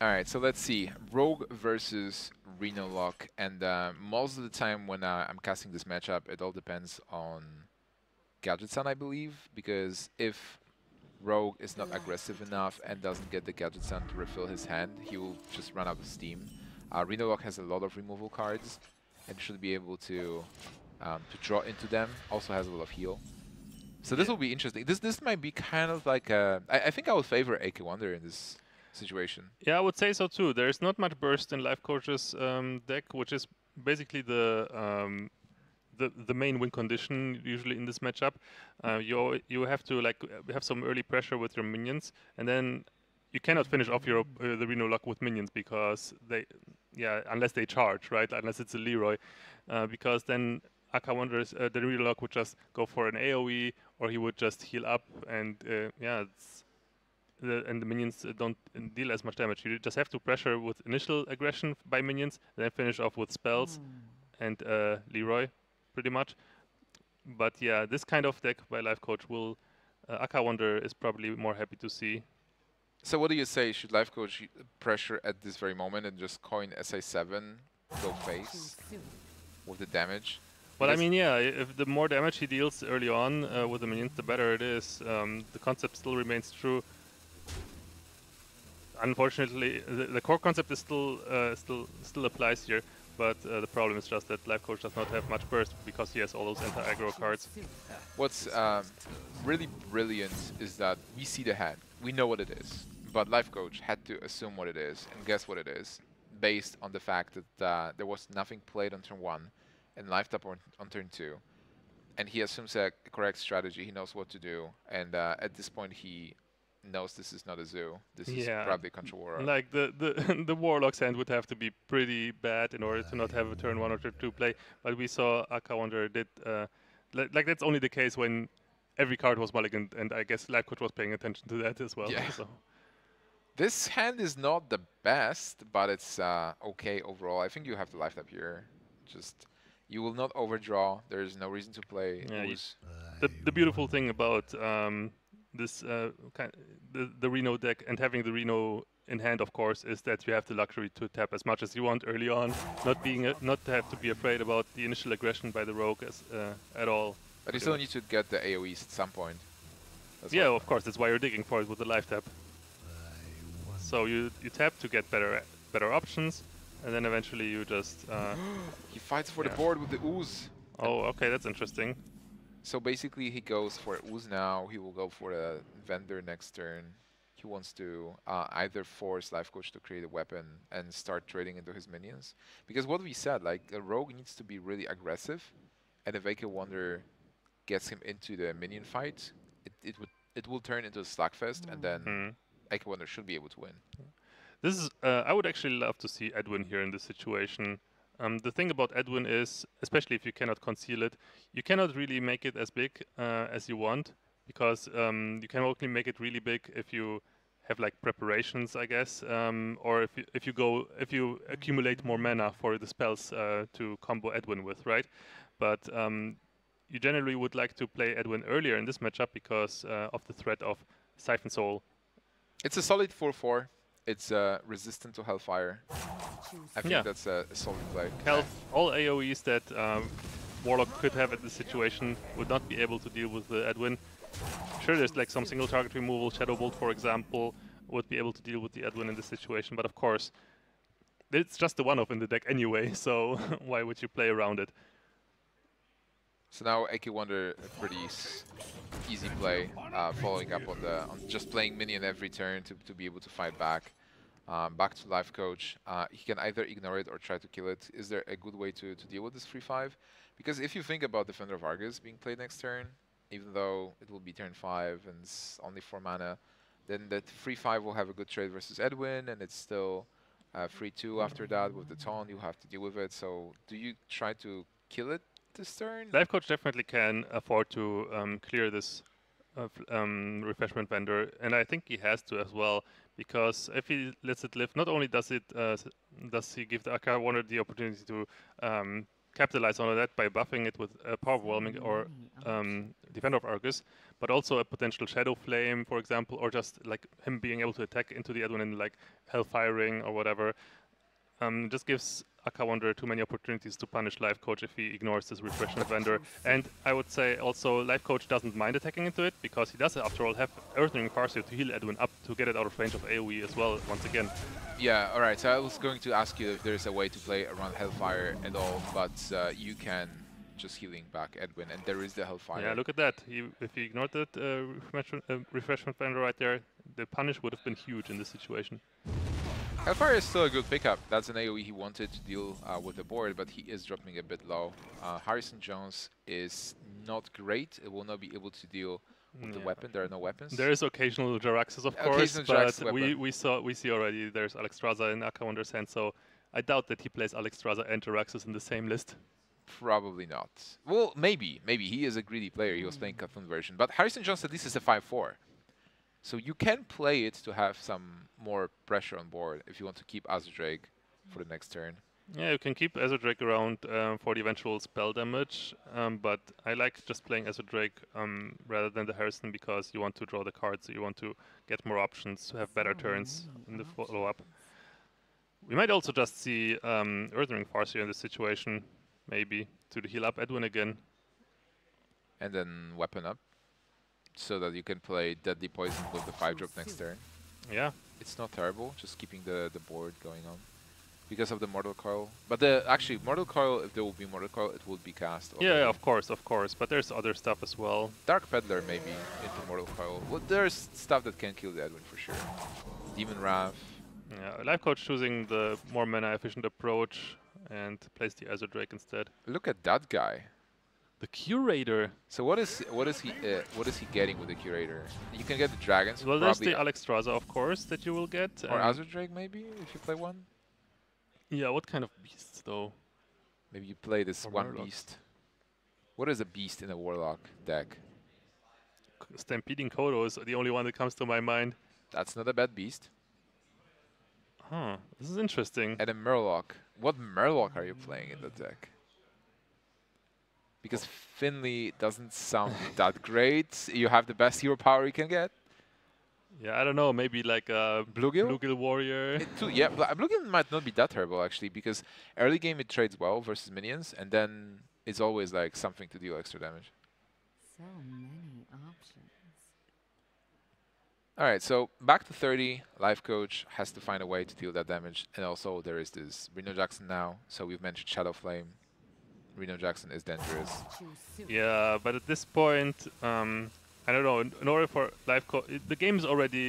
Alright, so let's see. Rogue versus Reno Lock, and most of the time when I'm casting this matchup, it all depends on Gadgetsun, I believe, because if Rogue is not aggressive enough and doesn't get the Gadgetsun to refill his hand, he will just run out of steam. Reno Lock has a lot of removal cards and should be able to draw into them. Also has a lot of heal. So this will be interesting. This might be kind of like a... I think I would favor AKAWonder in this situation. Yeah, I would say so too. There is not much burst in Lifecoach's deck, which is basically the main win condition usually in this matchup. You have to like have some early pressure with your minions, and then you cannot finish off your the Reno Lock with minions because they unless they charge, right? Unless it's a Leroy, because then AKAWonder's the Reno Lock would just go for an AOE, or he would just heal up, and and the minions don't deal as much damage. You just have to pressure with initial aggression by minions, then finish off with spells and Leroy, pretty much. But yeah, this kind of deck by Lifecoach will... AKAWonder is probably more happy to see. So what do you say? Should Lifecoach pressure at this very moment and just coin SA7, go face with the damage? But I mean, yeah, if the more damage he deals early on with the minions, the better it is. The concept still remains true. Unfortunately, the core concept is still applies here, but the problem is just that Lifecoach does not have much burst because he has all those anti-aggro cards. What's really brilliant is that we see the hand, we know what it is, but Lifecoach had to assume what it is and guess what it is based on the fact that there was nothing played on turn 1 and lifed up on turn 2. And he assumes a correct strategy, he knows what to do, and at this point he knows this is not a zoo. This is probably a control warlock. Like the warlock's hand would have to be pretty bad in order to not have a turn 1 or turn 2 play. But we saw AKAWonder did like that's only the case when every card was mulliganed, and I guess Lifecoach was paying attention to that as well. Yeah. So this hand is not the best, but it's okay overall. I think you have to life up here. Just you will not overdraw. There is no reason to play. Yeah, the beautiful thing about this the Reno deck and having the Reno in hand, of course, is that you have the luxury to tap as much as you want early on, not to have to be afraid about the initial aggression by the Rogue at all. But you still need to get the AoEs at some point. Yeah, of course, that's why you're digging for it with the life tap. So you tap to get better options, and then eventually you just... he fights for the board with the ooze. Oh, okay, that's interesting. So basically, he goes for ooze now. He will go for a vendor next turn. He wants to either force Lifecoach to create a weapon and start trading into his minions. Because what we said, like a Rogue needs to be really aggressive, and if AKAWonder gets him into the minion fight, it will turn into a slugfest, and then AKAWonder should be able to win. This is, I would actually love to see Edwin here in this situation. The thing about Edwin is, especially if you cannot conceal it, you cannot really make it as big as you want, because you can only make it really big if you have like preparations, I guess, or if you accumulate more mana for the spells to combo Edwin with, right? But you generally would like to play Edwin earlier in this matchup because of the threat of Siphon Soul. It's a solid 4/4. It's resistant to Hellfire. I think that's a solid play. All AoEs that Warlock could have at this situation would not be able to deal with the Edwin. Sure, there's like some single target removal, Shadow Bolt for example, would be able to deal with the Edwin in this situation, but of course, it's just the one-off in the deck anyway, so why would you play around it? So now AKAWonder, a pretty easy play, following up on the just playing minion every turn to be able to fight back. Back to Lifecoach, he can either ignore it or try to kill it. Is there a good way to deal with this 3-5? Because if you think about Defender of Argus being played next turn, even though it will be turn 5 and it's only 4 mana, then that 3-5 will have a good trade versus Edwin, and it's still 3-2 after that with the taunt. You have to deal with it. So do you try to kill it this turn? Lifecoach definitely can afford to clear this refreshment vendor, and I think he has to as well, because if he lets it live, not only does it does he give the AKAWonder the opportunity to capitalize on that by buffing it with Power Whelming or Defender of Argus, but also a potential Shadow Flame, for example, or just like him being able to attack into the Edwin and like Hellfiring or whatever. Just gives AKAWonder too many opportunities to punish Lifecoach if he ignores this refreshment vendor. And I would say also Lifecoach doesn't mind attacking into it, because he does after all have Earthen Ring Farseer to heal Edwin up to get it out of range of AoE as well once again. Yeah, alright, so I was going to ask you if there's a way to play around Hellfire at all, but you can just healing back Edwin, and there is the Hellfire. Yeah, look at that. If he ignored that refreshment vendor right there, the punish would have been huge in this situation. Hellfire is still a good pickup. That's an AoE he wanted to deal with the board, but he is dropping a bit low. Harrison Jones is not great. It will not be able to deal with the weapon. There are no weapons. There is occasional Jaraxxus, of course, but we see already there's Alexstrasza in AKAWonder's hand, so I doubt that he plays Alexstrasza and Jaraxxus in the same list. Probably not. Well, maybe. He is a greedy player. He was playing Cthulhu version, but Harrison Jones at least is a 5/4. So you can play it to have some more pressure on board if you want to keep Azure Drake for the next turn. Yeah, you can keep Azure Drake around for the eventual spell damage, but I like just playing Azure Drake rather than the Harrison, because you want to draw the cards, so you want to get more options, to have better turns in the follow-up. We might also just see Earthen Ring Farseer in this situation, maybe, to heal up Edwin again. And then weapon up, so that you can play Deadly Poison with the 5-drop next turn. Yeah. It's not terrible, just keeping the board going on because of the Mortal Coil. But actually, Mortal Coil, if there will be Mortal Coil, it will be cast. Yeah, of course. But there's other stuff as well. Dark Peddler maybe into Mortal Coil. Well, there's stuff that can kill the Edwin for sure. Demon Wrath. Yeah, Lifecoach choosing the more mana-efficient approach and plays the Azure Drake instead. Look at that guy. The Curator. So what is he getting with the Curator? You can get the dragons. Well, there's the Alexstrasza, of course, that you will get, or Azure Drake maybe if you play one. Yeah, what kind of beasts though? Maybe you play this Warlock. Beast. What is a beast in a Warlock deck? Stampeding Kodo is the only one that comes to my mind. That's not a bad beast. Huh. This is interesting. And a Murloc. What Murloc are you playing in the deck? Because Finley doesn't sound that great. You have the best hero power you can get. Yeah, I don't know. Maybe like a Bluegill Warrior. Yeah, Bluegill might not be that terrible, actually, because early game it trades well versus minions, and then it's always like something to deal extra damage. So many options. All right, so back to 30. Lifecoach has to find a way to deal that damage. And also there is this Reno Jackson now. So we've mentioned Shadow Flame. Reno Jackson is dangerous. Yeah, but at this point, I don't know, in order for Lifecoach, the game is already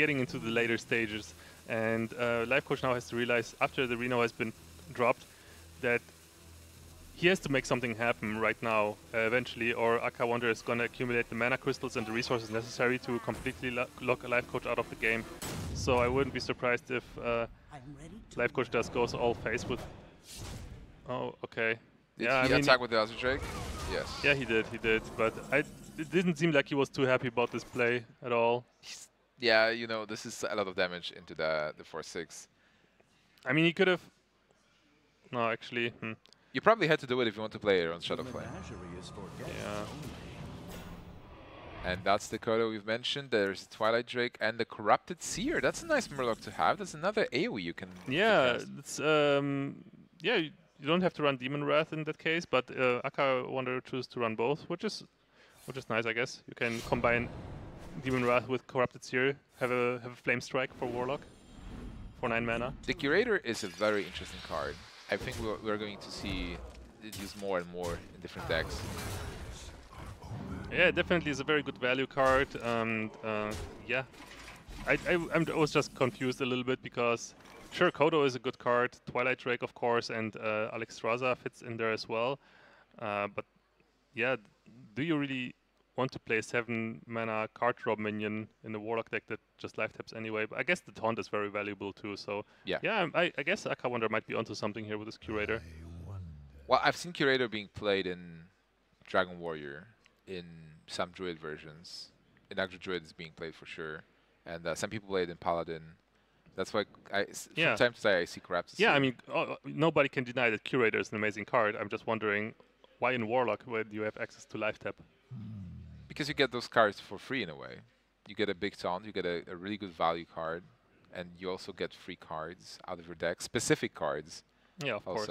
getting into the later stages, and Lifecoach now has to realize, after the Reno has been dropped, that he has to make something happen right now, eventually, or AKAWonder is going to accumulate the mana crystals and the resources necessary to completely lock Lifecoach out of the game. so I wouldn't be surprised if Lifecoach just goes all face with... Oh, okay. Did he attack with the other Drake? Yes. Yeah, he did, but it didn't seem like he was too happy about this play at all. Yeah, you know, this is a lot of damage into the 4-6. I mean, he could have... No, actually... You probably had to do it if you want to play it on Shadowflame. Yeah. And that's the Kodo we've mentioned. There's Twilight Drake and the Corrupted Seer. That's a nice Murloc to have. That's another AoE you can... Yeah, it's, yeah, you don't have to run Demon Wrath in that case, but AKAWonder chooses to run both, which is nice, I guess. You can combine Demon Wrath with Corrupted Seer, have a Flame Strike for Warlock for 9 mana. The Curator is a very interesting card. I think we're going to see it used more and more in different decks. Yeah, definitely is a very good value card. Yeah, I was just confused a little bit because sure, Kodo is a good card, Twilight Drake of course, and Alexstrasza fits in there as well. But yeah, do you really want to play 7 mana card drop minion in the Warlock deck that just life taps anyway? But I guess the taunt is very valuable too. So yeah, I guess AKAWonder might be onto something here with this Curator. Well, I've seen Curator being played in Dragon Warrior. In some Druid versions, in actual Druid is being played for sure, and some people play it in Paladin. That's why from time to time I see Corrupted Seer. Yeah, I mean nobody can deny that Curator is an amazing card. I'm just wondering why in Warlock when you have access to life tap? Because you get those cards for free in a way. You get a big taunt, you get a really good value card, and you also get free cards out of your deck, specific cards. Yeah, of course.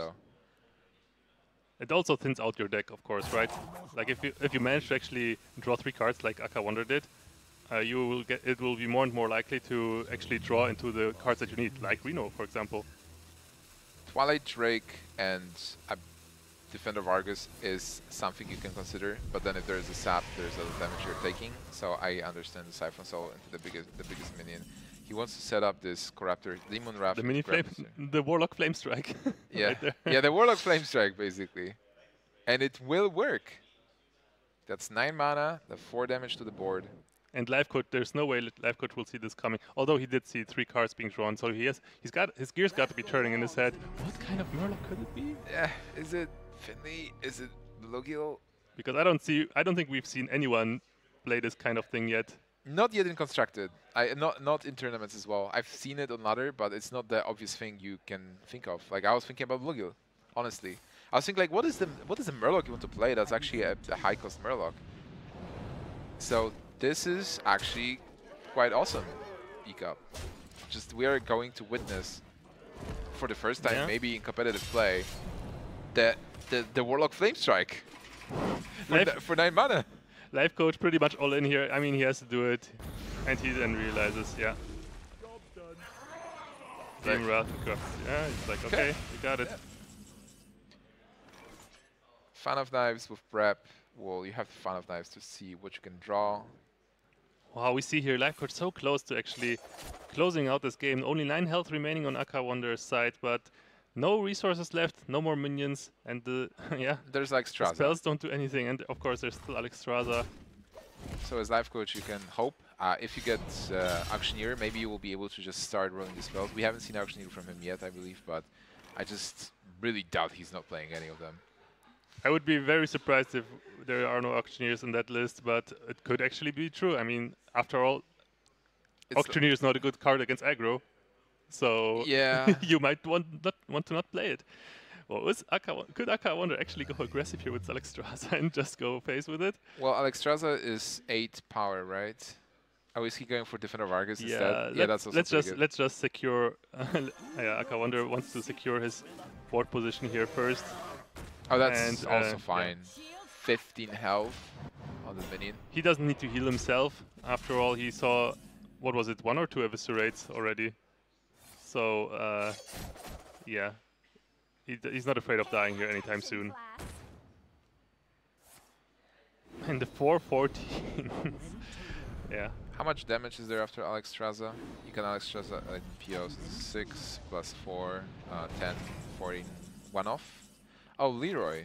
It also thins out your deck, of course, right? Like if you manage to actually draw 3 cards like AKAWonder did, you will get it will be more and more likely to actually draw into the cards that you need, like Reno, for example. Twilight Drake and Defender of Argus is something you can consider, but then if there is a sap, there's other damage you're taking. So I understand the Siphon Soul into the biggest minion. He wants to set up this Corruptor, Demon Wrath. The mini flame, the Warlock Flame Strike. Yeah, right there. Yeah, the Warlock Flame Strike basically, and it will work. That's 9 mana, the 4 damage to the board. And Lifecoach, there's no way Lifecoach will see this coming. Although he did see 3 cards being drawn, so his gears got to be turning in his head. What kind of Murloc could it be? Yeah, is it Finley? Is it Bluegill? Because I don't think we've seen anyone play this kind of thing yet. Not yet in Constructed. Not in tournaments as well. I've seen it on ladder, but it's not the obvious thing you can think of. Like I was thinking about Bluegill, honestly. I was thinking like, what is the Murloc you want to play that's actually a high cost Murloc? So this is actually quite awesome, ECUP. Just we are going to witness for the first time, maybe in competitive play, the Warlock Flame Strike for 9 mana. Lifecoach pretty much all in here. I mean, he has to do it, and he then realizes, yeah. Demon Wrath and Corrupted. Yeah, he's like, okay, we got it. Yeah. Fan of Knives with prep. Well, you have the Fan of Knives to see what you can draw. Wow, we see here Lifecoach so close to actually closing out this game. Only 9 health remaining on AKAWonder's side, but no resources left, no more minions, and the there's Alexstrasza. Spells don't do anything, and of course there's still Alexstrasza. So as Lifecoach, you can hope if you get Auctioneer, maybe you will be able to just start rolling the spells. We haven't seen Auctioneer from him yet, I believe, but I just really doubt he's not playing any of them. I would be very surprised if there are no Auctioneers in that list, but it could actually be true. I mean, after all, Auctioneer is not a good card against aggro. So yeah. You might not want to play it. Well, could AKAWonder actually go aggressive here with Alexstrasza and just go face with it? Well, Alexstrasza is 8 power, right? Oh, is he going for Defender of Argus instead? Yeah, that's also good. Let's just secure. Yeah, AKAWonder wants to secure his board position here first. Oh, that's also fine. Yeah. 15 health on the minion. He doesn't need to heal himself. After all, he saw what was it, 1 or 2 Eviscerates already. So, yeah, he's not afraid of dying here anytime soon. And the 414. Yeah. How much damage is there after Alexstrasza? You can Alexstrasza POs 6 plus 4, 10, 14, 1 off. Oh, Leroy.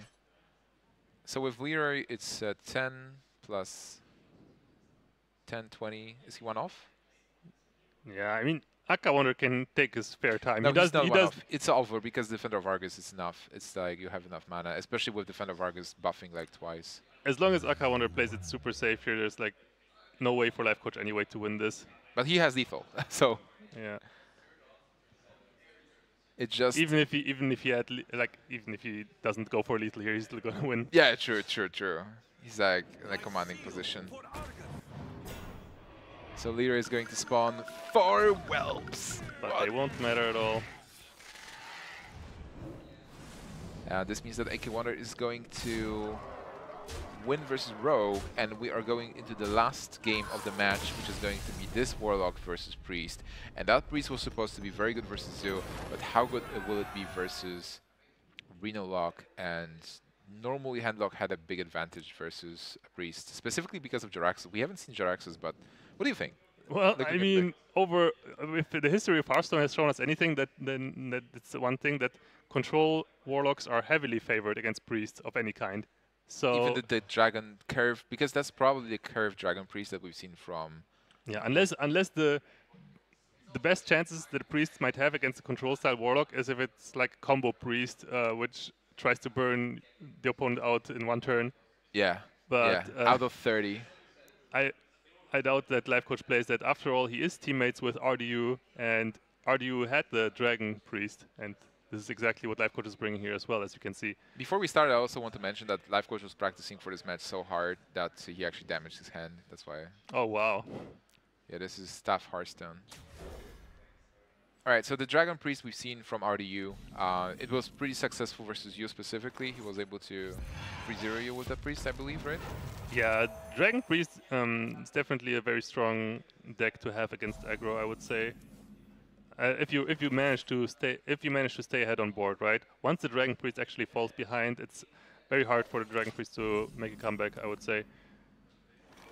So with Leroy, it's 10 plus 10, 20. Is he 1 off? Yeah, I mean, AKAWonder can take his spare time. No, he does. It's over because Defender of Argus is enough. It's like you have enough mana, especially with Defender of Argus buffing like twice. As long as AKAWonder plays it super safe here, there's like no way for Lifecoach anyway to win this. But he has lethal, so yeah. It just even if he doesn't go for lethal here, he's still gonna win. Yeah, true. He's like in a commanding position. So Leader is going to spawn 4 whelps. But what? They won't matter at all. This means that AKAWonder is going to win versus Rogue, and we are going into the last game of the match, which is going to be this Warlock versus Priest. And that Priest was supposed to be very good versus Zoo, but how good will it be versus Reno Lock? And normally Handlock had a big advantage versus Priest, specifically because of Jaraxxus. We haven't seen Jaraxxus, but what do you think? Well, I mean, if the history of Hearthstone has shown us anything, then it's one thing that control Warlocks are heavily favored against Priests of any kind. So even the Dragon curve, because that's probably the curved Dragon Priest that we've seen from. Yeah, unless the best chances that Priests might have against a control style Warlock is if it's like combo Priest, which tries to burn the opponent out in one turn. Yeah, but yeah. Out of 30. I doubt that Lifecoach plays that. After all, he is teammates with RDU, and RDU had the Dragon Priest, and this is exactly what Lifecoach is bringing here as well, as you can see. Before we start, I also want to mention that Lifecoach was practicing for this match so hard that he actually damaged his hand. That's why. Oh, wow. Yeah, this is tough Hearthstone. All right, so the Dragon Priest we've seen from RDU, it was pretty successful versus you specifically. He was able to 3-0 you with that Priest, I believe, right? Yeah, Dragon Priest is definitely a very strong deck to have against aggro, I would say. If you manage to stay ahead on board, right? Once the Dragon Priest actually falls behind, it's very hard for the Dragon Priest to make a comeback, I would say.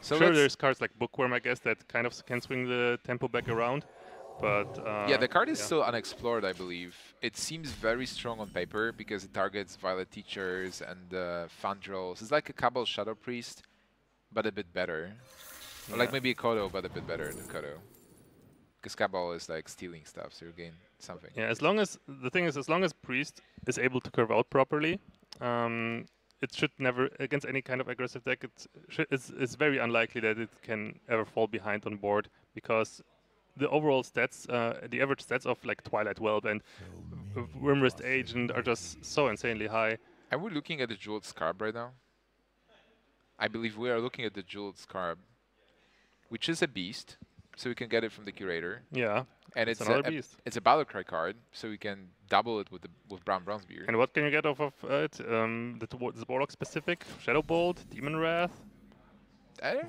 So sure, there's cards like Bookworm, I guess, that kind of can swing the tempo back around. But yeah, the card is still unexplored, I believe. It seems very strong on paper because it targets Violet Teachers and Fandrels. It's like a Cabal Shadow Priest, but a bit better. Yeah. Or like maybe a Kodo, but a bit better than Kodo. Because Cabal is like stealing stuff, so you gain something. Yeah, as long as Priest is able to curve out properly, it should never, against any kind of aggressive deck, it's very unlikely that it can ever fall behind on board, because the overall stats, the average stats of like Twilight Whelp and Wyrmrist Agent are just so insanely high. Are we looking at the Jeweled Scarab right now? I believe we are looking at the Jeweled Scarab, which is a beast, so we can get it from the Curator. Yeah, and it's another beast. It's a Battlecry card, so we can double it with Brown Bronzebeard. And what can you get off of it? The Warlock specific Shadow Bolt, Demon Wrath,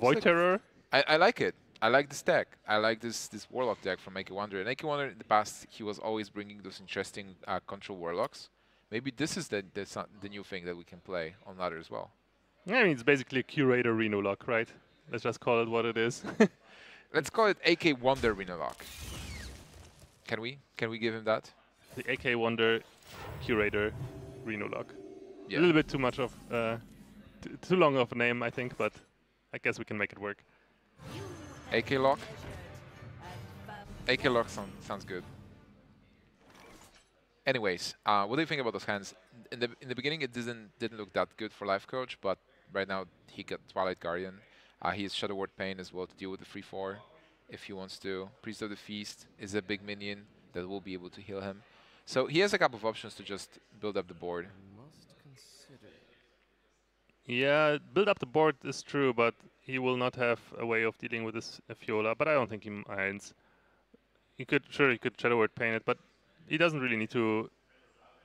Void Terror. I like it. I like this deck. I like this Warlock deck from AKAWonder. And AKAWonder in the past, he was always bringing those interesting control Warlocks. Maybe this is the new thing that we can play on ladder as well. Yeah, I mean, it's basically a Curator Reno Lock, right? Let's just call it what it is. Let's call it AKAWonder Reno Lock. Can we? Can we give him that? The AKAWonder Curator Reno Lock. Yeah. A little bit too much of too long of a name, I think, but I guess we can make it work. AKAWonder? AKAWonder sounds good. Anyways, what do you think about those hands? In the beginning, it didn't look that good for Lifecoach, but right now he got Twilight Guardian. He has Shadow Word Pain as well to deal with the 3/4 if he wants to. Priest of the Feast is a big minion that will be able to heal him. So he has a couple of options to just build up the board. Yeah, build up the board is true, but he will not have a way of dealing with this Fiola, but I don't think he minds. He could Shadow Word Paint it, but he doesn't really need to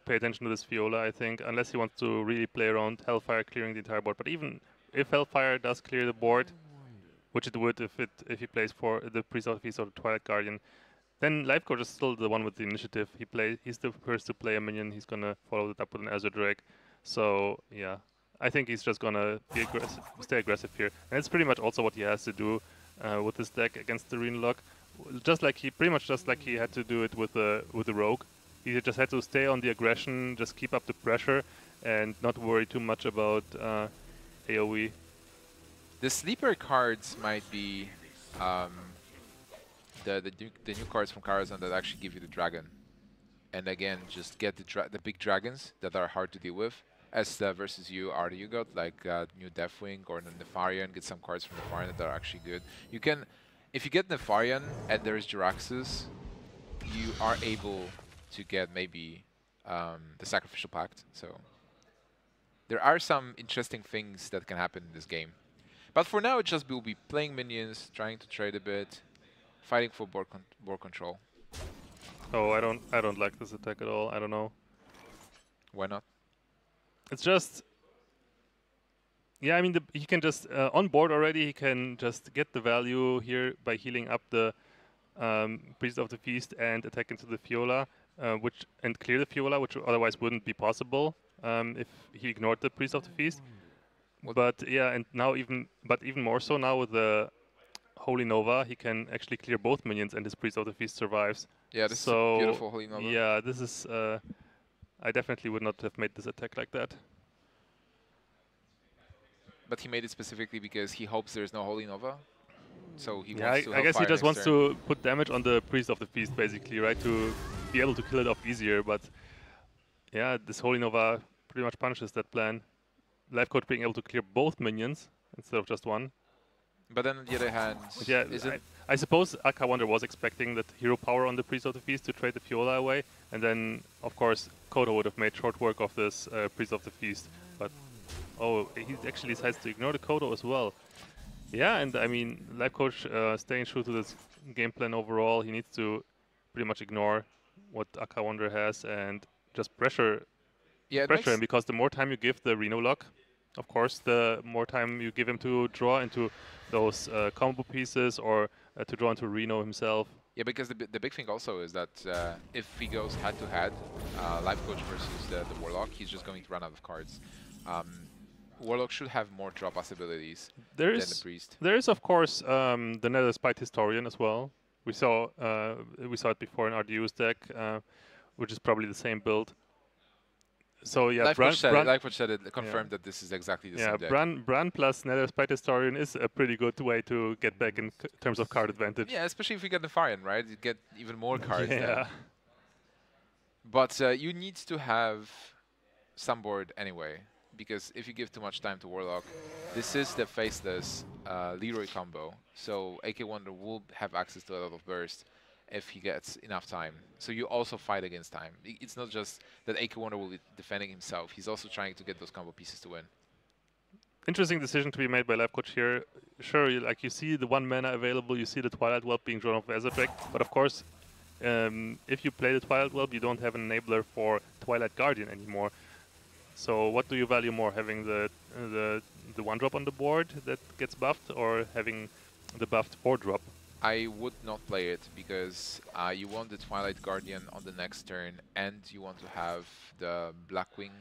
pay attention to this Fiola, I think, unless he wants to really play around Hellfire clearing the entire board. But even if Hellfire does clear the board, which it would if he plays for the Priest of the Feast or the Twilight Guardian, then Lifecoach is still the one with the initiative. He's the first to play a minion. He's gonna follow it up with an Azure Drake. So yeah. I think he's just gonna be aggressive, stay aggressive here, and it's pretty much also what he has to do with this deck against the Reno Lock. Just like he had to do it with the Rogue, he just had to stay on the aggression, just keep up the pressure, and not worry too much about AOE. The sleeper cards might be the new cards from Karazhan that actually give you the dragon. And again, just get the big dragons that are hard to deal with. As versus you are you got like new Deathwing or Nefarian. Get some cards from Nefarian that are actually good. You can, if you get Nefarian and there is Jaraxxus, you are able to get maybe the Sacrificial Pact. So there are some interesting things that can happen in this game. But for now, it just will be playing minions, trying to trade a bit, fighting for board control. Oh, I don't like this attack at all. I don't know. Why not? It's just, yeah, I mean, he can just, on board already, he can just get the value here by healing up the Priest of the Feast and attack into the Fiola, and clear the Fiola, which otherwise wouldn't be possible if he ignored the Priest of the Feast. But yeah, and now even more so now with the Holy Nova, he can actually clear both minions and his Priest of the Feast survives. Yeah, this is a beautiful Holy Nova. Yeah, this is... I definitely would not have made this attack like that. But he made it specifically because he hopes there's no Holy Nova. So he wants to, I guess he just wants to put damage on the Priest of the Feast, basically, right? To be able to kill it off easier. But yeah, this Holy Nova pretty much punishes that plan. Lifecoach being able to clear both minions instead of just one. But then on the other hand, yeah, I suppose AKAWonder was expecting that hero power on the Priest of the Feast to trade the Fiola away, and then, of course, Kodo would have made short work of this Priest of the Feast. But, oh, he actually decides to ignore the Kodo as well. Yeah, and I mean, Lifecoach staying true to this game plan overall, he needs to pretty much ignore what AKAWonder has and just pressure him, because the more time you give the Reno lock, of course, the more time you give him to draw into those combo pieces or to draw into Reno himself. Yeah, because the big thing also is that if he goes head-to-head, Lifecoach versus the Warlock, he's just going to run out of cards. Warlock should have more draw possibilities than the Priest. There is, of course, the Nether Spite Historian as well. We saw it before in RDU's deck, which is probably the same build. So yeah, Lifecoach said it, confirmed that this is exactly the same deck. Bran plus Nether Spite Historian is a pretty good way to get back in terms of card advantage. Yeah, especially if you get Nefarian, right? You get even more cards. Yeah. But you need to have some board anyway, because if you give too much time to Warlock, this is the faceless Leroy combo. So AKAWonder will have access to a lot of burst if he gets enough time. So you also fight against time. It's not just that AKAWonder will be defending himself. He's also trying to get those combo pieces to win. Interesting decision to be made by Lifecoach here. Sure, you see the one mana available, you see the Twilight Whelp being drawn off as a effect, but of course, if you play the Twilight Whelp, you don't have an enabler for Twilight Guardian anymore. So what do you value more, having the one drop on the board that gets buffed, or having the buffed 4-drop? I would not play it, because you want the Twilight Guardian on the next turn, and you want to have the Blackwing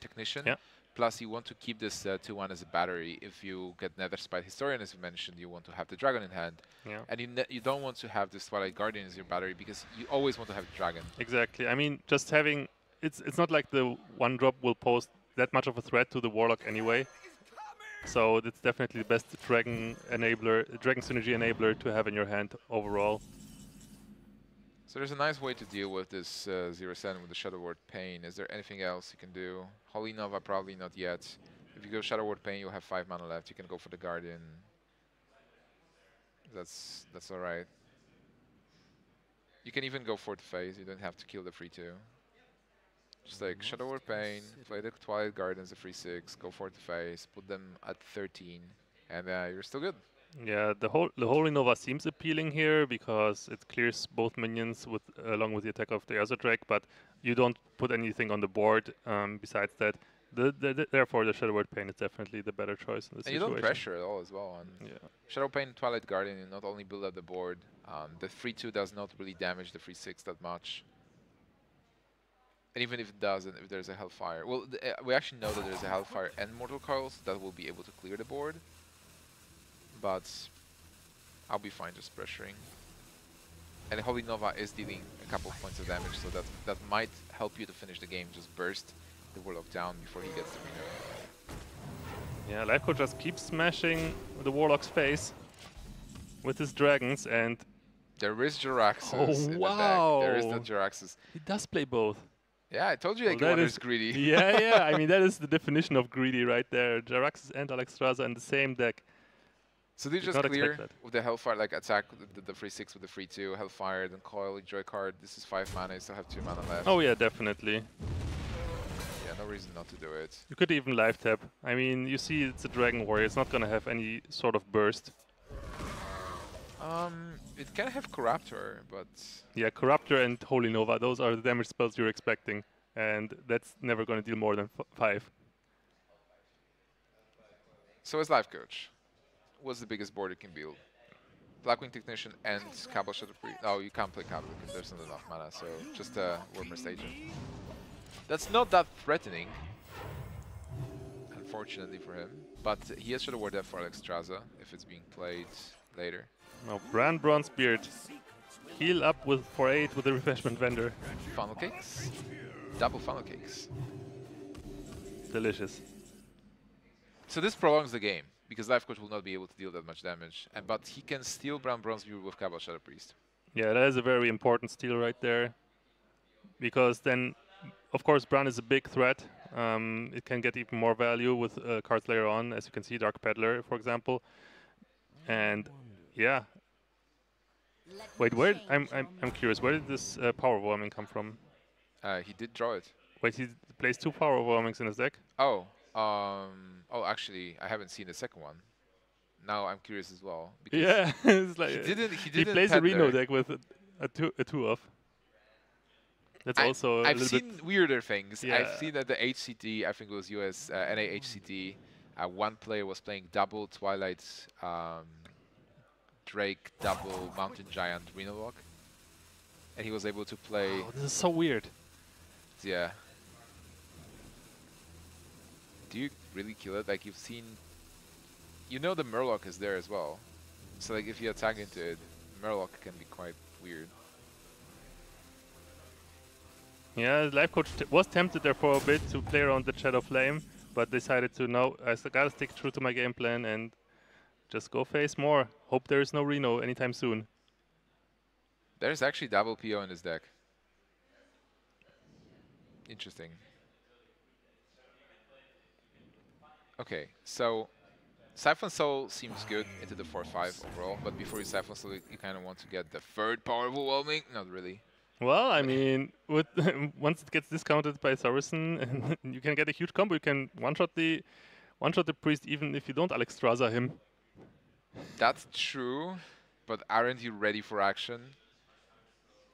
Technician. Yeah. Plus, you want to keep this 2-1 as a battery. If you get Nether Spite Historian, as you mentioned, you want to have the Dragon in hand. Yeah. And you don't want to have this Twilight Guardian as your battery, because you always want to have the Dragon. Exactly. I mean, just having... It's not like the 1-drop will pose that much of a threat to the Warlock anyway. So it's definitely the best dragon synergy enabler to have in your hand overall. So there's a nice way to deal with this 0-7 with the Shadow Ward Pain. Is there anything else you can do? Holy Nova, probably not yet. If you go Shadow Ward Pain, you'll have 5 mana left. You can go for the Guardian. That's all right. You can even go for the phase. You don't have to kill the 3-2. Just like Shadow Ward Pain, play the Twilight Guardian as a 3-6, go for the phase, put them at 13, and you're still good. Yeah, the Holy Nova seems appealing here because it clears both minions with along with the attack of the Eviscerate, but you don't put anything on the board besides that. Therefore, the Shadow Ward Pain is definitely the better choice in this situation. You don't pressure at all as well. Shadow Pain, Twilight Guardian, you not only build up the board, the 3-2 does not really damage the 3-6 that much. And even if it doesn't, if there's a Hellfire... Well, we actually know that there's a Hellfire and Mortal Coils that will be able to clear the board. But I'll be fine just pressuring. And Holy Nova is dealing a couple of points of damage, so that might help you to finish the game. Just burst the Warlock down before he gets the Reno. Yeah, Lifecoach just keeps smashing the Warlock's face with his dragons, and There is Jaraxxus in the deck. There is the Jaraxxus. He does play both. Yeah, I told you AKAWonder is greedy. Yeah, yeah. I mean, that is the definition of greedy right there. Jaraxxus and Alexstrasza in the same deck. So they just clear with the Hellfire, like attack the 3-6 with the 3-2, Hellfire, then Coil, enjoy card. This is 5 mana, you still have 2 mana left. Oh yeah, definitely. Yeah, no reason not to do it. You could even live tap. I mean, you see it's a Dragon Warrior, it's not going to have any sort of burst. It can have Corruptor, but... Yeah, Corruptor and Holy Nova, those are the damage spells you're expecting. And that's never going to deal more than 5. So as Lifecoach, what's the biggest board you can build? Blackwing Technician and Cabal Shadow Priest. Oh, you can't play Cabal because there's not enough mana, so just a Warmer's Agent. That's not that threatening, unfortunately for him. But he has Shadow War Death for Alexstrasza if it's being played later. Now, Brand Bronzebeard. Heal up with 4-8 with the Refreshment Vendor. Funnel Cakes. Double Funnel Cakes. Delicious. So this prolongs the game, because Lifecoach will not be able to deal that much damage. But he can steal Brand Bronzebeard with Cabal Shadow Priest. Yeah, that is a very important steal right there. Because then, of course, Brand is a big threat. It can get even more value with cards later on, as you can see, Dark Peddler, for example. And... yeah. Wait, where? I'm curious. Where did this power overwhelming come from? He did draw it. Wait, he placed 2 power overwhelmings in his deck. Oh, actually, I haven't seen the second one. Now I'm curious as well. Because yeah, it's like he plays a Reno deck with a two of. That's also. I've seen weirder things. Yeah. I've seen that the HCT. I think it was US NAHCT. One player was playing double Twilight. Drake, double Mountain Giant, Reno Lock. And he was able to play... Oh, this is so weird. Yeah. Do you really kill it? Like, you've seen... You know the Murloc is there as well. So, like, if you attack into it, Murloc can be quite weird. Yeah, Lifecoach was tempted there for a bit to play around the Shadow Flame, but decided to, no, I gotta stick true to my game plan and... just go face more. Hope there is no Reno anytime soon. There's actually double PO in his deck. Interesting. Okay, so Siphon Soul seems good into the 4-5 overall, but before you Siphon Soul, you kind of want to get the 3rd Power Overwhelming? Not really. Well, I mean, with once it gets discounted by Saracen, you can get a huge combo. You can one-shot the Priest even if you don't Alexstrasza him. That's true, but aren't you ready for action?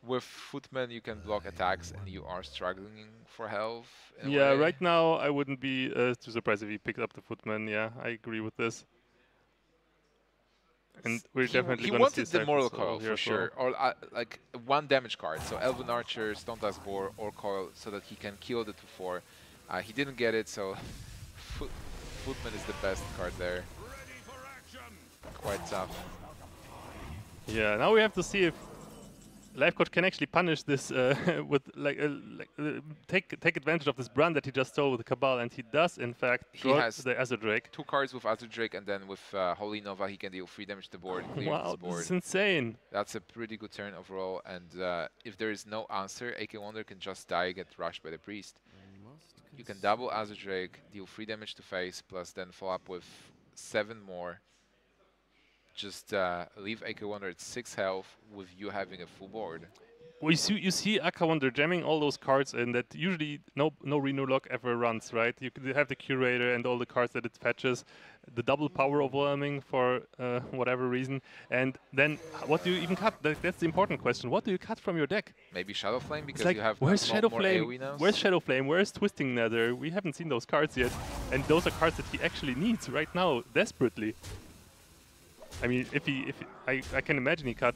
With Footman you can block attacks and you are struggling for health. Yeah, right now I wouldn't be too surprised if he picked up the Footman, yeah, I agree with this. And we're definitely going to see... He wanted the Mortal Coil for sure, or like one damage card, so Elven Archer, Stone Tusk Boar or Coil so that he can kill the 2-4. He didn't get it, so... Footman is the best card there. Quite tough. Yeah, now we have to see if Lifecoach can actually punish this with take advantage of this brand that he just stole with the Cabal, and he does in fact. He has the Azure Drake. 2 cards with Azure Drake, and then with Holy Nova he can deal 3 damage to the board. Wow, this board. Is insane. That's a pretty good turn overall, and if there is no answer, AKAWonder can just die, get rushed by the Priest. You can double Azure Drake, deal 3 damage to face, plus then follow up with 7 more. Just leave AKAWonder at 6 health with you having a full board. Well, you see AKAWonder jamming all those cards, and that usually no Reno Lock ever runs, right? You have the Curator and all the cards that it fetches, the double power overwhelming for whatever reason, and then what do you even cut? That's the important question. What do you cut from your deck? Maybe Shadow Flame, because like, you have more AoE now. Where's Shadow Flame? Where's Twisting Nether? We haven't seen those cards yet, and those are cards that he actually needs right now, desperately. I mean, I can imagine he cut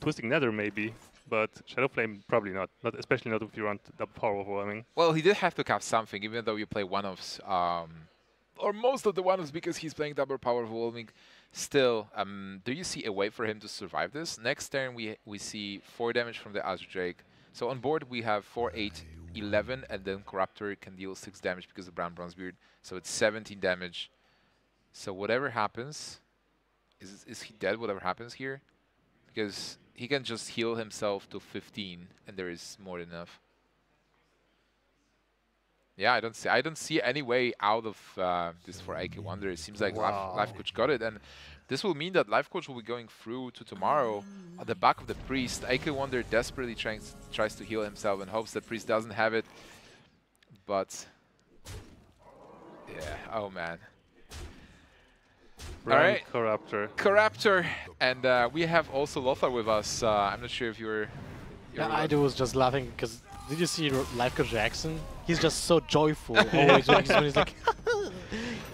Twisting Nether maybe, but Shadow Flame probably not. Especially not if you run the Power Overwhelming. Well, he did have to cut something, even though you play one-offs, or most of the one-offs because he's playing double Power Overwhelming. Still, do you see a way for him to survive this? Next turn we see 4 damage from the Azure Drake. So on board we have 4, 8, 11, and then Corruptor can deal 6 damage because of Brown Bronzebeard. So it's 17 damage. So whatever happens, is he dead? Whatever happens here, because he can just heal himself to 15, and there is more than enough. Yeah, I don't see any way out of this for AKAWonder. It seems like Lifecoach got it, and this will mean that Lifecoach will be going through to tomorrow at the back of the Priest. AKAWonder desperately tries to heal himself and hopes that Priest doesn't have it, but yeah, oh man. Right. Corruptor, and we have also Lothar with us. I'm not sure if you're yeah, I was just laughing because did you see Lifecoach Jackson? He's just so joyful always when he's like.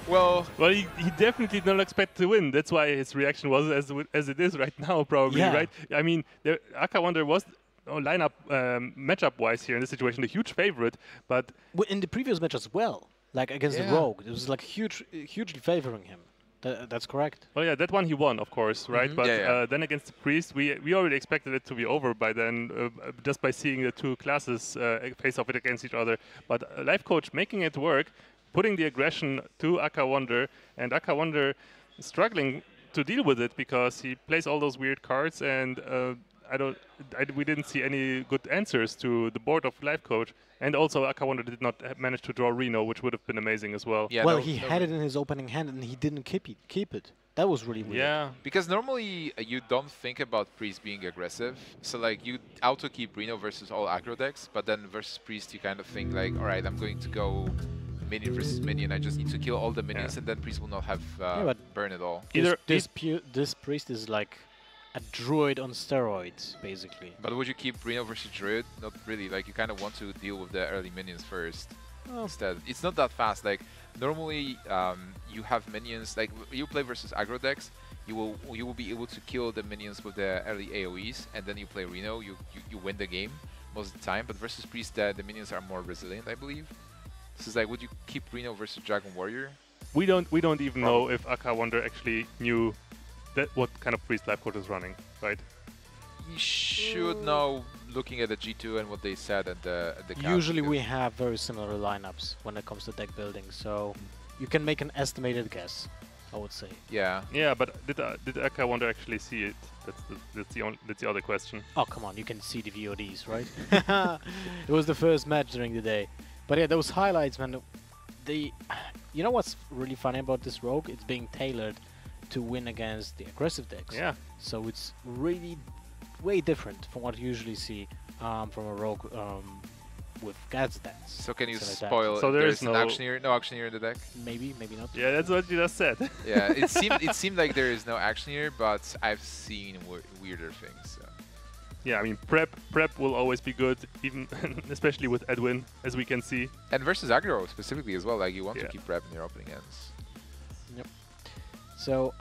well, he definitely did not expect to win. That's why his reaction was as it is right now, probably, yeah. Right? I mean, AKAWonder was lineup matchup-wise here in this situation a huge favorite, but in the previous match as well, like against the Rogue, it was like hugely favoring him. That's correct. Well, yeah, that one he won, of course, right? Mm-hmm. But then against the Priest, we already expected it to be over by then, just by seeing the two classes face off against each other. But Lifecoach making it work, putting the aggression to AKAWonder, and AKAWonder struggling to deal with it because he plays all those weird cards, and we didn't see any good answers to the board of Lifecoach. And also AKAWonder did not manage to draw Reno, which would have been amazing as well. Yeah, well, he had it in his opening hand and he didn't keep it. That was really weird. Yeah, because normally you don't think about Priest being aggressive. So like you auto keep Reno versus all aggro decks, but then versus Priest you kind of think like, all right, I'm going to go minion versus minion. I just need to kill all the minions and then Priest will not have burn at all. This Priest is like a druid on steroids, basically. But would you keep Reno versus Druid? Not really. Like, you kind of want to deal with the early minions first instead. It's not that fast. Like, normally you have minions. Like, you play versus aggro decks, you will be able to kill the minions with the early AoEs, and then you play Reno, you win the game most of the time. But versus Priest, the minions are more resilient, I believe. This is like, would you keep Reno versus Dragon Warrior? We don't even know if AKAWonder actually knew what kind of Priest Lifecoach is running, right? You should know, looking at the G2 and what they said at the couch. Usually we have very similar lineups when it comes to deck building, so you can make an estimated guess, I would say. Yeah. Yeah, but did AKAWonder actually see it? That's the other question. Oh, come on, you can see the VODs, right? It was the first match during the day. But yeah, those highlights, man, you know what's really funny about this Rogue? It's being tailored to win against the aggressive decks. Yeah. So it's really way different from what you usually see from a Rogue with Gad's decks. So can you spoil it? So there's no auctioneer in the deck? Maybe not. Yeah, that's what you just said. Yeah, it seemed like there is no auctioneer, but I've seen weirder things. So. Yeah, I mean prep will always be good, even especially with Edwin, as we can see. And versus aggro specifically as well, like you want to keep prep in your opening ends. Yep. So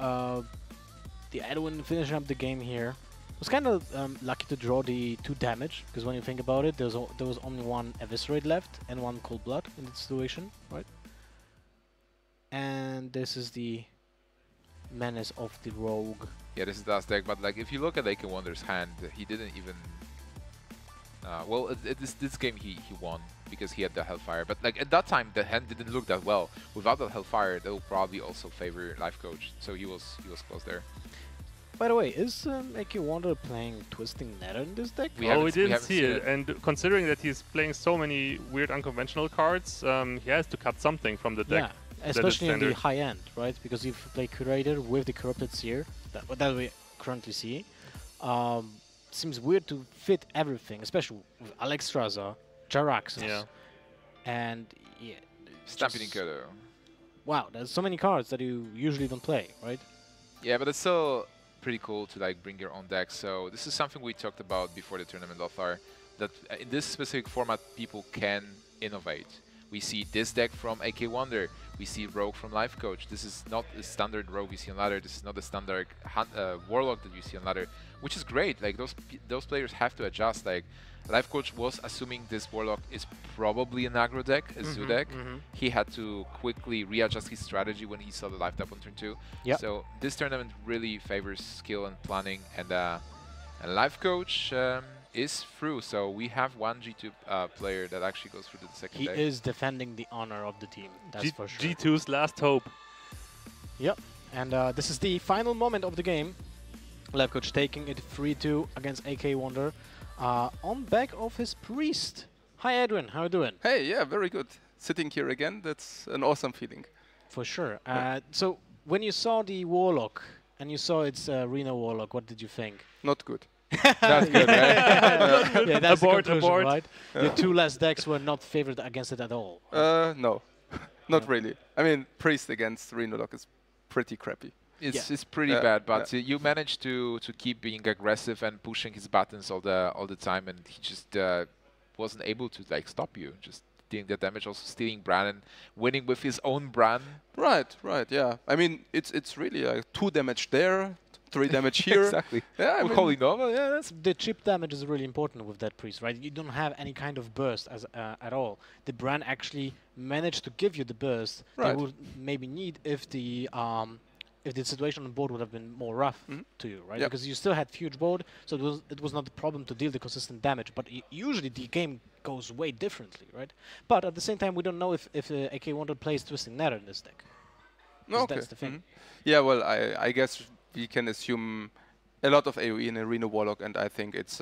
the Edwin finishing up the game here was kind of lucky to draw the 2 damage, because when you think about it, there was only 1 Eviscerate left and 1 Cold Blood in the situation, right? And this is the menace of the Rogue. Yeah, this is the last deck, but like if you look at AKAWonder's hand, he didn't even. Well, this game he won because he had the Hellfire, but like at that time the hand didn't look that well. Without the Hellfire, they will probably also favor Lifecoach, so he was close there. By the way, is AKAWonder playing Twisting Netter in this deck? We didn't see it, and considering that he's playing so many weird unconventional cards, he has to cut something from the deck. Yeah, especially in the high end, right? Because if you play Curator with the Corrupted Seer, that we currently see, seems weird to fit everything, especially with Alexstrasza, Jaraxxus, and Stampeding Curator. Wow, there's so many cards that you usually don't play, right? Yeah, but it's still pretty cool to like bring your own deck. So this is something we talked about before the tournament, Lothar, that in this specific format people can innovate. We see this deck from AKAWonder. We see Rogue from Lifecoach. This is not the standard Rogue you see on ladder. This is not the standard Warlock that you see on ladder, which is great. Like those players have to adjust. Like Lifecoach was assuming this Warlock is probably an aggro deck, a zoo deck. He had to quickly readjust his strategy when he saw the life tap on turn 2. Yep. So this tournament really favors skill and planning, and Lifecoach is through. So we have one G2 player that actually goes through to the second deck. He is defending the honor of the team, that's for sure. G2's last hope. Yep, and this is the final moment of the game. Lifecoach taking it 3-2 against AKAWonder on back of his Priest. Hi Edwin, how you doing? Hey, yeah, very good. Sitting here again, that's an awesome feeling. For sure. So when you saw the Warlock and you saw its Reno Warlock, what did you think? Not good. That's good, right? Yeah, that's abort, the conclusion, right? The two last decks were not favored against it at all. No, not really. I mean, Priest against Reno Lock is pretty crappy. It's pretty bad, but you managed to keep being aggressive and pushing his buttons all the time, and he just wasn't able to like stop you. Just dealing the damage, also stealing Bran and winning with his own Bran. Right, right, yeah. I mean, it's really like 2 damage there, 3 damage here. Exactly. Yeah, I mean, holy novel. Yeah, that's the chip damage is really important with that Priest, right? You don't have any kind of burst as at all. The Bran actually managed to give you the burst that would maybe need if the situation on board would have been more rough to you, right? Because you still had huge board, so it was not the problem to deal the consistent damage. But usually the game goes way differently, right? But at the same time, we don't know if AKAWonder plays Twisting Nether in this deck. No, okay. That's the thing. Yeah, well, I guess we can assume a lot of AoE in a Reno Warlock, and I think it's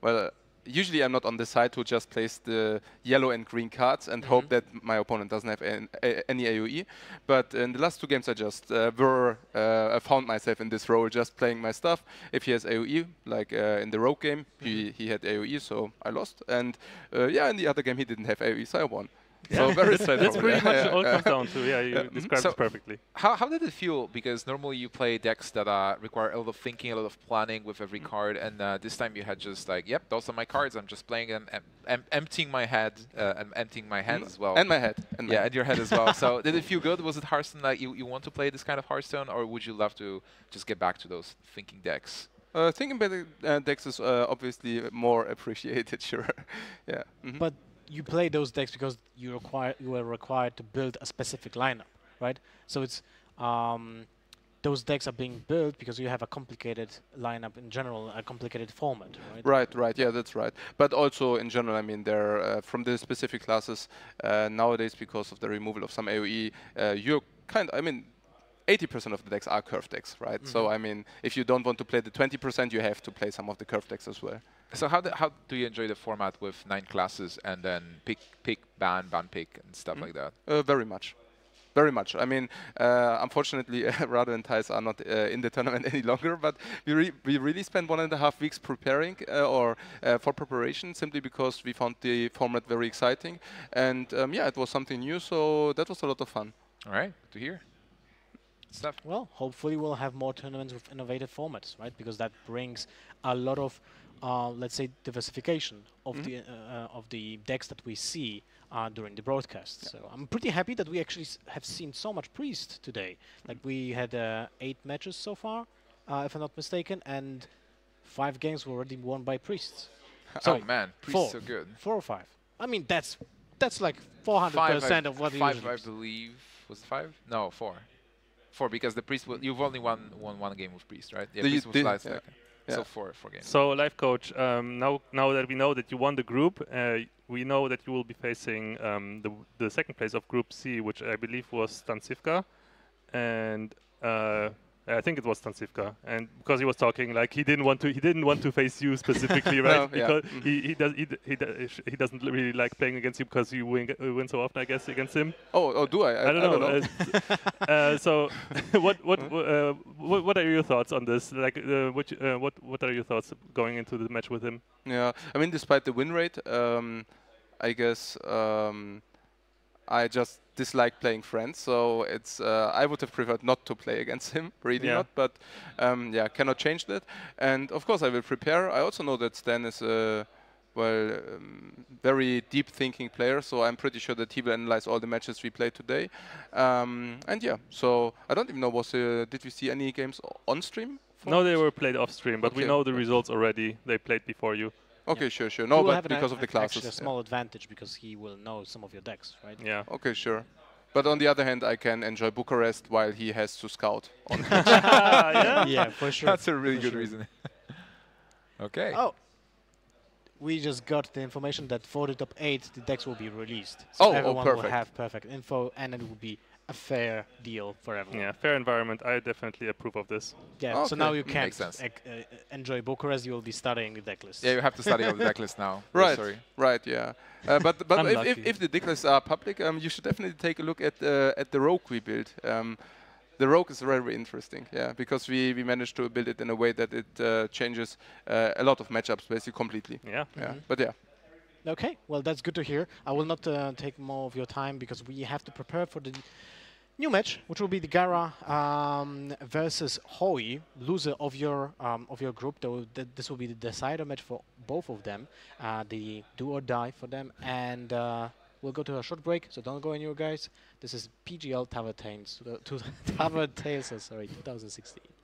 well. Usually I'm not on the side who just plays the yellow and green cards and hope that my opponent doesn't have any AoE. But in the last 2 games I just I found myself in this role just playing my stuff. If he has AoE, like in the Rogue game, he had AoE, so I lost. And yeah, in the other game he didn't have AoE, so I won. Yeah. So very straightforward. That's pretty much all comes down to. Yeah, you described it perfectly. How did it feel? Because normally you play decks that require a lot of thinking, a lot of planning with every card, and this time you had just like, yep, those are my cards. I'm just playing them, emptying my head, and emptying my hand as well. And my head. And yeah, and your head as well. So did it feel good? Was it Hearthstone? Like you want to play this kind of Hearthstone, or would you love to just get back to those thinking decks? Thinking better decks is obviously more appreciated, sure. Yeah. But you play those decks because you are required to build a specific lineup, right? So it's those decks are being built because you have a complicated lineup in general, a complicated format, right? Right, right, yeah, that's right. But also in general, I mean, they're from the specific classes nowadays because of the removal of some AoE. You're kind, I mean, 80% of the decks are curved decks, right? So I mean, if you don't want to play the 20%, you have to play some of the curved decks as well. So how do you enjoy the format with 9 classes and then pick, ban, pick and stuff like that? Very much. Very much. I mean, unfortunately, Rado and Thais are not in the tournament any longer, but we really spent 1.5 weeks preparing for preparation simply because we found the format very exciting. And yeah, it was something new, so that was a lot of fun. All right, good to hear. Stuff. Well, hopefully we'll have more tournaments with innovative formats, right? Because that brings a lot of, let's say, diversification of the decks that we see during the broadcast. So I'm pretty happy that we actually have seen so much Priest today. Like we had 8 matches so far, if I'm not mistaken, and 5 games were already won by Priests. Sorry, oh man, Priests are good. 4 or 5. I mean, that's like 400% of what we usually. 5, I believe. Was it 5? No, 4. 4 because the Priest you've only won 1 game with Priest, right? Yeah, Priest was last second. Yeah. So 4 games. So Lifecoach, now that we know that you won the group, we know that you will be facing the second place of Group C, which I believe was Stancivka, and I think it was Stancivka. And because he was talking like he didn't want to face you specifically, right? No, because he doesn't really like playing against you because you win so often, I guess, against him. Oh, do I? I don't know. So what are your thoughts on this? Like what are your thoughts going into the match with him? Yeah, I mean, despite the win rate, I guess I just dislike playing friends, so it's I would have preferred not to play against him, really not, but yeah, cannot change that. And of course I will prepare. I also know that Stan is a very deep thinking player, so I'm pretty sure that he will analyze all the matches we play today. And yeah, so I don't even know, did we see any games on stream? No, they were played off stream, but we know the results already. They played before you. Okay, sure, sure. No, but because of the classes. Actually a small advantage because he will know some of your decks, right? Yeah. Okay, sure. But on the other hand, I can enjoy Bucharest while he has to scout. On yeah, for sure. That's a really good reason. Okay. Oh, we just got the information that for the top 8, the decks will be released. So everyone will have perfect info, and it will be a fair deal for everyone. Yeah, fair environment. I definitely approve of this. Yeah, so now you can't enjoy Bucharest. You will be studying the deck list. Yeah, you have to study all the deck list now. Right, right, yeah. But if the deck lists are public, you should definitely take a look at the Rogue we built. The Rogue is very interesting, yeah, because we managed to build it in a way that it changes a lot of matchups basically completely. Yeah. Yeah. Mm-hmm. But yeah. Okay, well, that's good to hear. I will not take more of your time because we have to prepare for the new match, which will be the Gara versus Hoi, loser of your group. Though this will be the decider match for both of them, the do or die for them, and. We'll go to a short break, so don't go anywhere, guys. This is PGL Tower Tales, sorry, 2016.